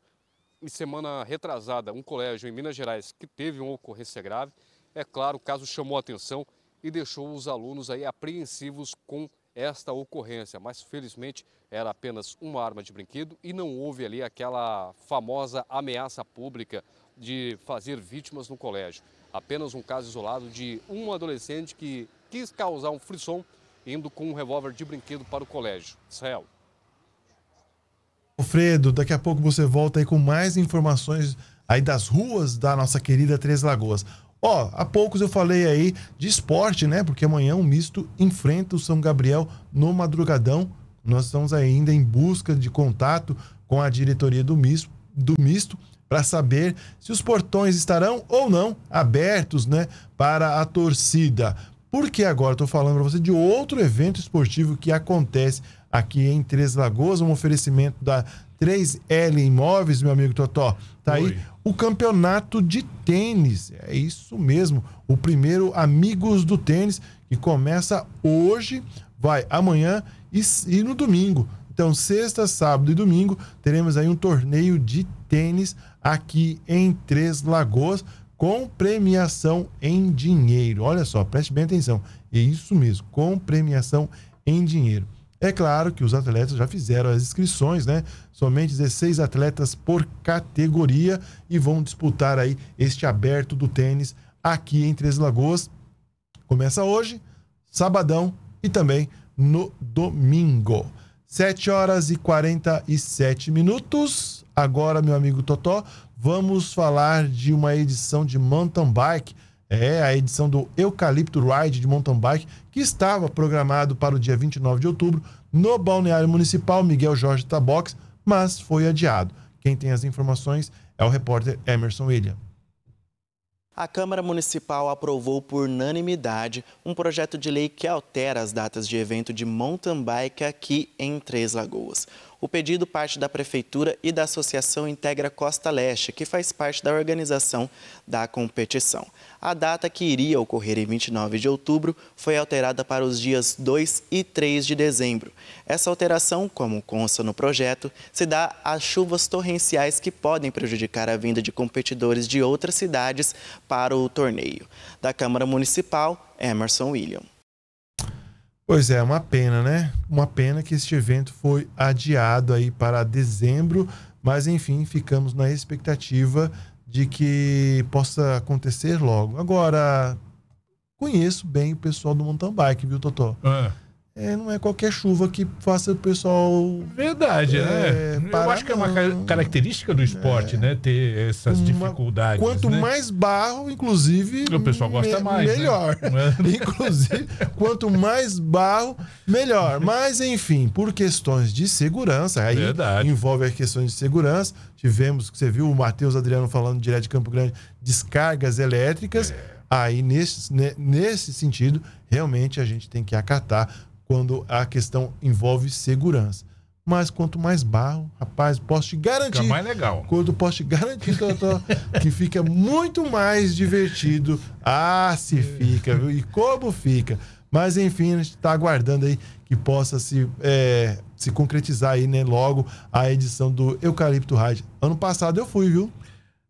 e semana retrasada, um colégio em Minas Gerais que teve uma ocorrência grave, é claro, o caso chamou a atenção e deixou os alunos aí apreensivos com esta ocorrência. Mas, felizmente, era apenas uma arma de brinquedo e não houve ali aquela famosa ameaça pública de fazer vítimas no colégio. Apenas um caso isolado de um adolescente que quis causar um frisson indo com um revólver de brinquedo para o colégio. Israel. Alfredo, daqui a pouco você volta aí com mais informações aí das ruas da nossa querida Três Lagoas. Ó, há poucos eu falei aí de esporte, né? Porque amanhã o Misto enfrenta o São Gabriel no madrugadão. Nós estamos ainda em busca de contato com a diretoria do Misto para saber se os portões estarão ou não abertos, né, para a torcida. Porque agora estou falando para você de outro evento esportivo que acontece aqui em Três Lagoas, um oferecimento da 3L Imóveis, meu amigo Totó. Tá aí o campeonato de tênis, é isso mesmo, o primeiro Amigos do Tênis, que começa hoje, vai amanhã e no domingo. Então, sexta, sábado e domingo, teremos aí um torneio de tênis aqui em Três Lagoas, com premiação em dinheiro. Olha só, preste bem atenção, é isso mesmo, com premiação em dinheiro. É claro que os atletas já fizeram as inscrições, né? Somente 16 atletas por categoria e vão disputar aí este aberto do tênis aqui em Três Lagoas. Começa hoje, sabadão e também no domingo. 7h47. Agora, meu amigo Totó, vamos falar de uma edição de mountain bike. É a edição do Eucalipto Ride de Mountain Bike, que estava programado para o dia 29 de outubro no Balneário Municipal Miguel Jorge Tabox, mas foi adiado. Quem tem as informações é o repórter Emerson William. A Câmara Municipal aprovou por unanimidade um projeto de lei que altera as datas de evento de mountain bike aqui em Três Lagoas. O pedido parte da Prefeitura e da Associação Integra Costa Leste, que faz parte da organização da competição. A data que iria ocorrer em 29 de outubro foi alterada para os dias 2 e 3 de dezembro. Essa alteração, como consta no projeto, se dá às chuvas torrenciais que podem prejudicar a vinda de competidores de outras cidades para o torneio. Da Câmara Municipal, Emerson William. Pois é, uma pena, né? Uma pena que este evento foi adiado aí para dezembro, mas enfim, ficamos na expectativa de que possa acontecer logo. Agora, conheço bem o pessoal do mountain bike, viu, Totó? É, não é qualquer chuva que faça o pessoal... Verdade, né? Eu acho que é uma característica do esporte, né? Ter essas dificuldades. Quanto mais barro, inclusive... O pessoal gosta mais, melhor. Né? Inclusive, quanto mais barro, melhor. Mas, enfim, por questões de segurança, aí envolve as questões de segurança. Tivemos, você viu o Mateus Adriano falando direto de Campo Grande, descargas elétricas. Aí, nesse sentido, realmente a gente tem que acatar quando a questão envolve segurança. Mas quanto mais barro, rapaz, posso te garantir... Fica mais legal. Quando posso te garantir, Totó, que fica muito mais divertido. Ah, se fica, viu? E como fica. Mas, enfim, a gente está aguardando aí que possa se concretizar aí, né, logo a edição do Eucalipto Ride. Ano passado eu fui, viu?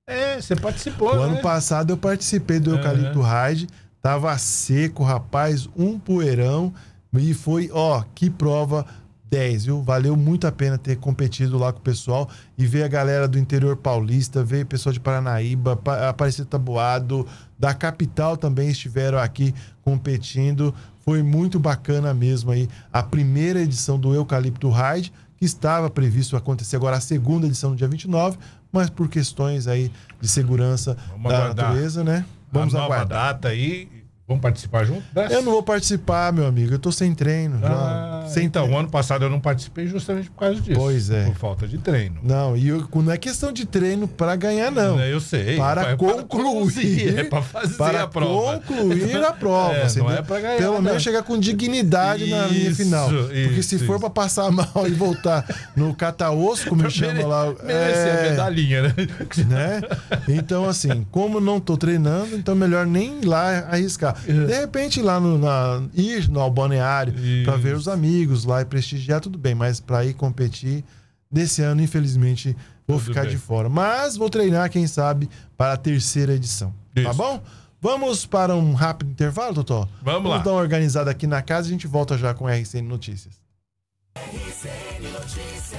É, você participou, né? Ano passado eu participei do Eucalipto Ride. Tava seco, rapaz, um poeirão. E foi, ó, que prova 10, viu? Valeu muito a pena ter competido lá com o pessoal e ver a galera do interior paulista, ver o pessoal de Paranaíba, Aparecida do Taboado, da capital também estiveram aqui competindo. Foi muito bacana mesmo aí a primeira edição do Eucalipto Ride, que estava previsto acontecer agora a segunda edição no dia 29, mas por questões aí de segurança da natureza, né? Vamos aguardar a nova data aí. Vamos participar junto? Dessa? Eu não vou participar, meu amigo. Eu tô sem treino. Sem então, treino. Ano passado eu não participei justamente por causa disso. Pois é. Por falta de treino. Não, e eu, não é questão de treino para ganhar, não. Eu sei. Para concluir. É para fazer a prova. Para concluir a prova. É, não é para ganhar. Pelo menos chegar com dignidade na linha final. Porque se for para passar mal e voltar no cataosso, como chama lá... Merecer a medalhinha, né? Então, assim, como não tô treinando, então melhor nem ir lá arriscar. De repente, lá no, ir no balneário para ver os amigos lá e prestigiar, tudo bem. Mas para ir competir, nesse ano, infelizmente, vou ficar de fora. Mas vou treinar, quem sabe, para a terceira edição. Isso. Tá bom? Vamos para um rápido intervalo, Totó? Vamos lá. Vamos dar uma organizada aqui na casa e a gente volta já com RCN Notícias. RCN Notícias.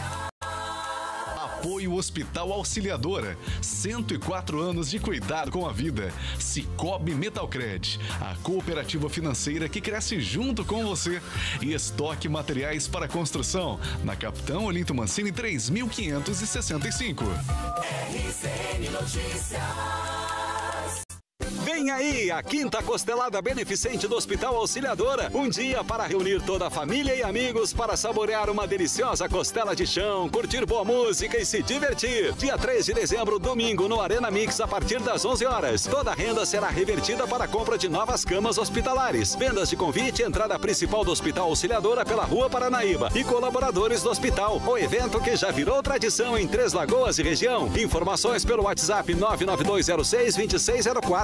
Apoio Hospital Auxiliadora, 104 anos de cuidar com a vida. Sicoob Metalcred, a cooperativa financeira que cresce junto com você. E Estoque Materiais para Construção, na Capitão Olinto Mancini 3565. RCN Notícias. Vem aí a quinta costelada beneficente do Hospital Auxiliadora. Um dia para reunir toda a família e amigos para saborear uma deliciosa costela de chão, curtir boa música e se divertir. Dia 3 de dezembro, domingo, no Arena Mix, a partir das 11 horas. Toda a renda será revertida para a compra de novas camas hospitalares. Vendas de convite, entrada principal do Hospital Auxiliadora pela Rua Paranaíba e colaboradores do hospital. O evento que já virou tradição em Três Lagoas e região. Informações pelo WhatsApp 99206-2604.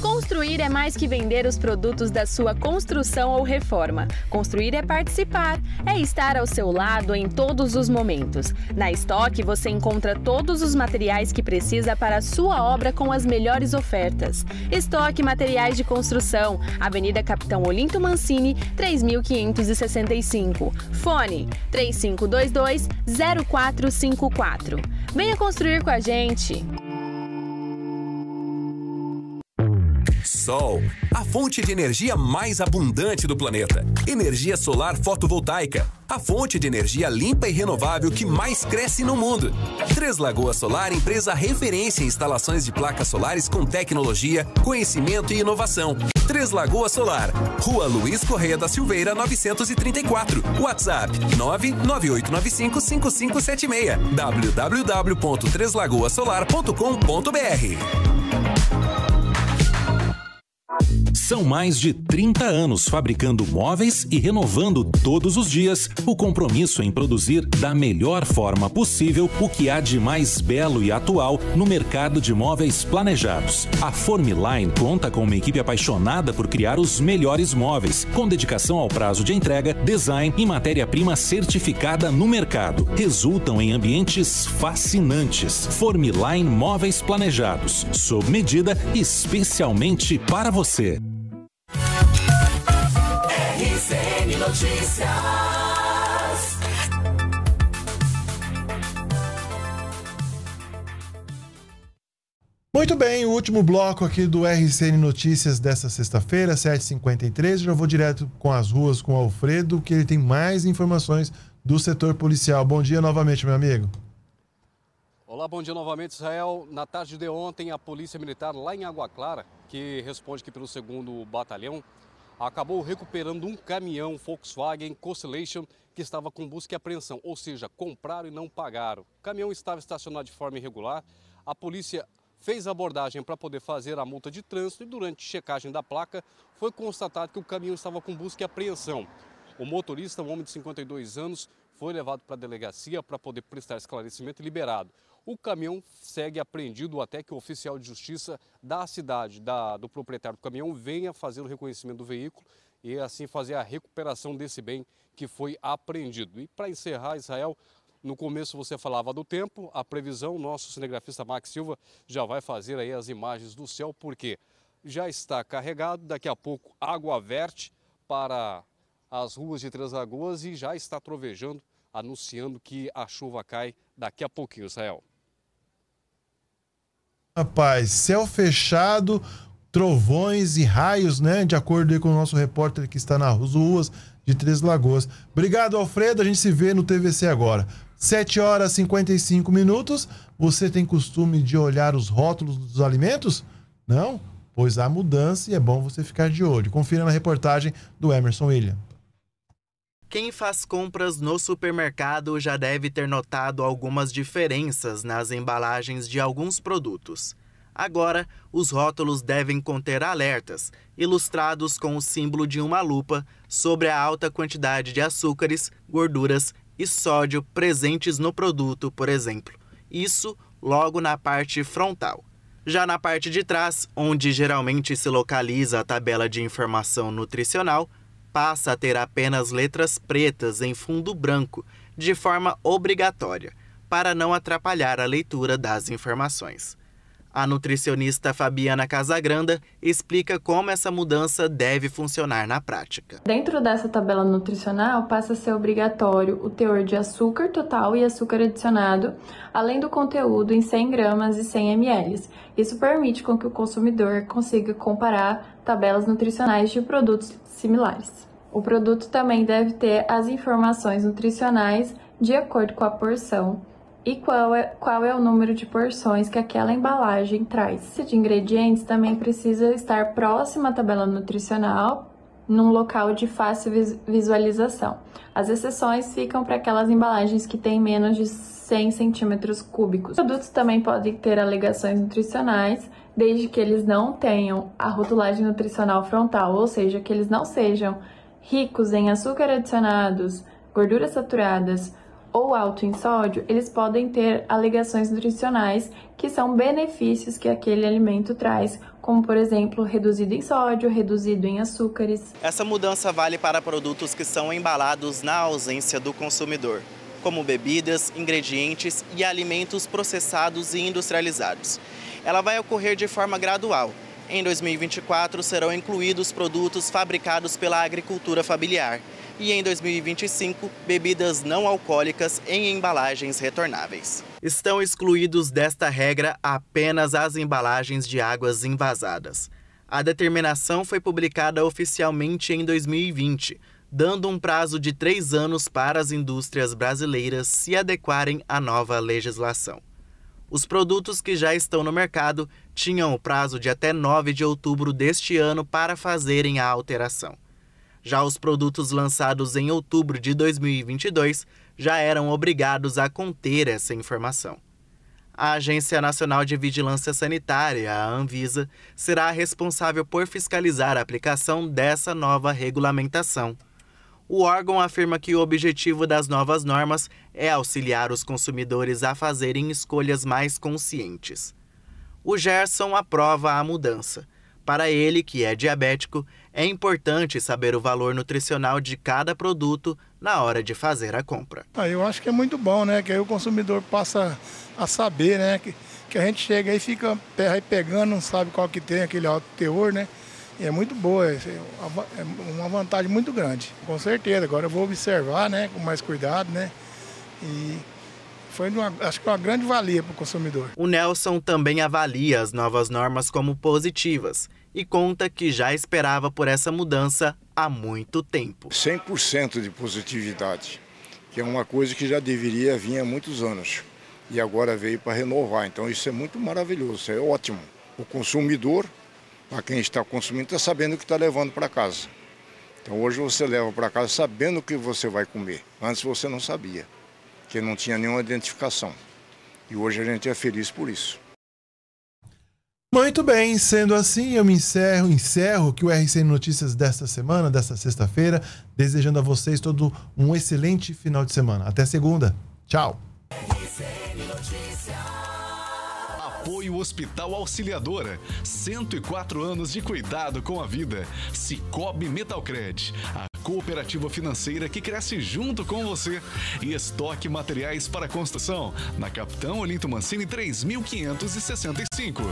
Construir é mais que vender os produtos da sua construção ou reforma. Construir é participar, é estar ao seu lado em todos os momentos. Na Estoque você encontra todos os materiais que precisa para a sua obra com as melhores ofertas. Estoque Materiais de Construção, Avenida Capitão Olinto Mancini, 3565. Fone 3522-0454. Venha construir com a gente! Sol, a fonte de energia mais abundante do planeta. Energia solar fotovoltaica, a fonte de energia limpa e renovável que mais cresce no mundo. Três Lagoas Solar, empresa referência em instalações de placas solares com tecnologia, conhecimento e inovação. Três Lagoas Solar, Rua Luiz Correia da Silveira, 934. WhatsApp 998955576. www.treslagoasolar.com.br. São mais de 30 anos fabricando móveis e renovando todos os dias o compromisso em produzir da melhor forma possível o que há de mais belo e atual no mercado de móveis planejados. A Formeline conta com uma equipe apaixonada por criar os melhores móveis, com dedicação ao prazo de entrega, design e matéria-prima certificada no mercado. Resultam em ambientes fascinantes. Formeline Móveis Planejados, sob medida especialmente para você. RCN Notícias. Muito bem, o último bloco aqui do RCN Notícias dessa sexta-feira, 7h53. Já vou direto com as ruas com o Alfredo, que ele tem mais informações do setor policial. Bom dia novamente, meu amigo. Olá, bom dia novamente, Israel. Na tarde de ontem, a Polícia Militar lá em Água Clara, que responde aqui pelo 2º Batalhão, acabou recuperando um caminhão Volkswagen Constellation que estava com busca e apreensão, ou seja, compraram e não pagaram. O caminhão estava estacionado de forma irregular, a polícia fez a abordagem para poder fazer a multa de trânsito e durante a checagem da placa foi constatado que o caminhão estava com busca e apreensão. O motorista, um homem de 52 anos, foi levado para a delegacia para poder prestar esclarecimento e liberado. O caminhão segue apreendido até que o oficial de justiça da cidade, do proprietário do caminhão, venha fazer o reconhecimento do veículo e assim fazer a recuperação desse bem que foi apreendido. E para encerrar, Israel, no começo você falava do tempo, a previsão, nosso cinegrafista Max Silva já vai fazer aí as imagens do céu, porque já está carregado, daqui a pouco água verte para as ruas de Três Lagoas e já está trovejando, anunciando que a chuva cai daqui a pouquinho, Israel. Rapaz, céu fechado, trovões e raios, né? De acordo com o nosso repórter que está nas ruas de Três Lagoas. Obrigado, Alfredo. A gente se vê no TVC agora. 7h55, você tem costume de olhar os rótulos dos alimentos? Não? Pois há mudança e é bom você ficar de olho. Confira na reportagem do Emerson William. Quem faz compras no supermercado já deve ter notado algumas diferenças nas embalagens de alguns produtos. Agora, os rótulos devem conter alertas, ilustrados com o símbolo de uma lupa, sobre a alta quantidade de açúcares, gorduras e sódio presentes no produto, por exemplo. Isso logo na parte frontal. Já na parte de trás, onde geralmente se localiza a tabela de informação nutricional, passa a ter apenas letras pretas em fundo branco, de forma obrigatória, para não atrapalhar a leitura das informações. A nutricionista Fabiana Casagranda explica como essa mudança deve funcionar na prática. Dentro dessa tabela nutricional passa a ser obrigatório o teor de açúcar total e açúcar adicionado, além do conteúdo em 100 gramas e 100 ml. Isso permite com que o consumidor consiga comparar tabelas nutricionais de produtos similares. O produto também deve ter as informações nutricionais de acordo com a porção e qual é o número de porções que aquela embalagem traz. A lista de ingredientes também precisa estar próxima à tabela nutricional, num local de fácil visualização. As exceções ficam para aquelas embalagens que têm menos de 100 centímetros cúbicos. Os produtos também podem ter alegações nutricionais, desde que eles não tenham a rotulagem nutricional frontal, ou seja, que eles não sejam ricos em açúcar adicionados, gorduras saturadas, ou alto em sódio, eles podem ter alegações nutricionais que são benefícios que aquele alimento traz, como, por exemplo, reduzido em sódio, reduzido em açúcares. Essa mudança vale para produtos que são embalados na ausência do consumidor, como bebidas, ingredientes e alimentos processados e industrializados. Ela vai ocorrer de forma gradual. Em 2024, serão incluídos produtos fabricados pela agricultura familiar. E em 2025, bebidas não alcoólicas em embalagens retornáveis. Estão excluídos desta regra apenas as embalagens de águas envasadas. A determinação foi publicada oficialmente em 2020, dando um prazo de 3 anos para as indústrias brasileiras se adequarem à nova legislação. Os produtos que já estão no mercado tinham o prazo de até 9 de outubro deste ano para fazerem a alteração. Já os produtos lançados em outubro de 2022 já eram obrigados a conter essa informação. A Agência Nacional de Vigilância Sanitária, a Anvisa, será a responsável por fiscalizar a aplicação dessa nova regulamentação. O órgão afirma que o objetivo das novas normas é auxiliar os consumidores a fazerem escolhas mais conscientes. O Gerson aprova a mudança. Para ele, que é diabético, é importante saber o valor nutricional de cada produto na hora de fazer a compra. Eu acho que é muito bom, né? Que aí o consumidor passa a saber, né? Que a gente chega aí e fica pegando, não sabe qual que tem aquele alto teor, né? E é muito boa, é uma vantagem muito grande. Com certeza, agora eu vou observar, né? Com mais cuidado, né? E foi, acho que é uma grande valia para o consumidor. O Nelson também avalia as novas normas como positivas e conta que já esperava por essa mudança há muito tempo. 100% de positividade, que é uma coisa que já deveria vir há muitos anos e agora veio para renovar. Então isso é muito maravilhoso, é ótimo. O consumidor, para quem está consumindo, está sabendo o que está levando para casa. Então hoje você leva para casa sabendo o que você vai comer. Antes você não sabia, que não tinha nenhuma identificação. E hoje a gente é feliz por isso. Muito bem, sendo assim, eu me encerro que o RCN Notícias desta semana, desta sexta-feira, desejando a vocês todo um excelente final de semana. Até segunda. Tchau. Apoio Hospital Auxiliadora, 104 anos de cuidado com a vida. Sicoob Metalcred, a cooperativa financeira que cresce junto com você. E Estoque Materiais para Construção, na Capitão Olinto Mancini 3565.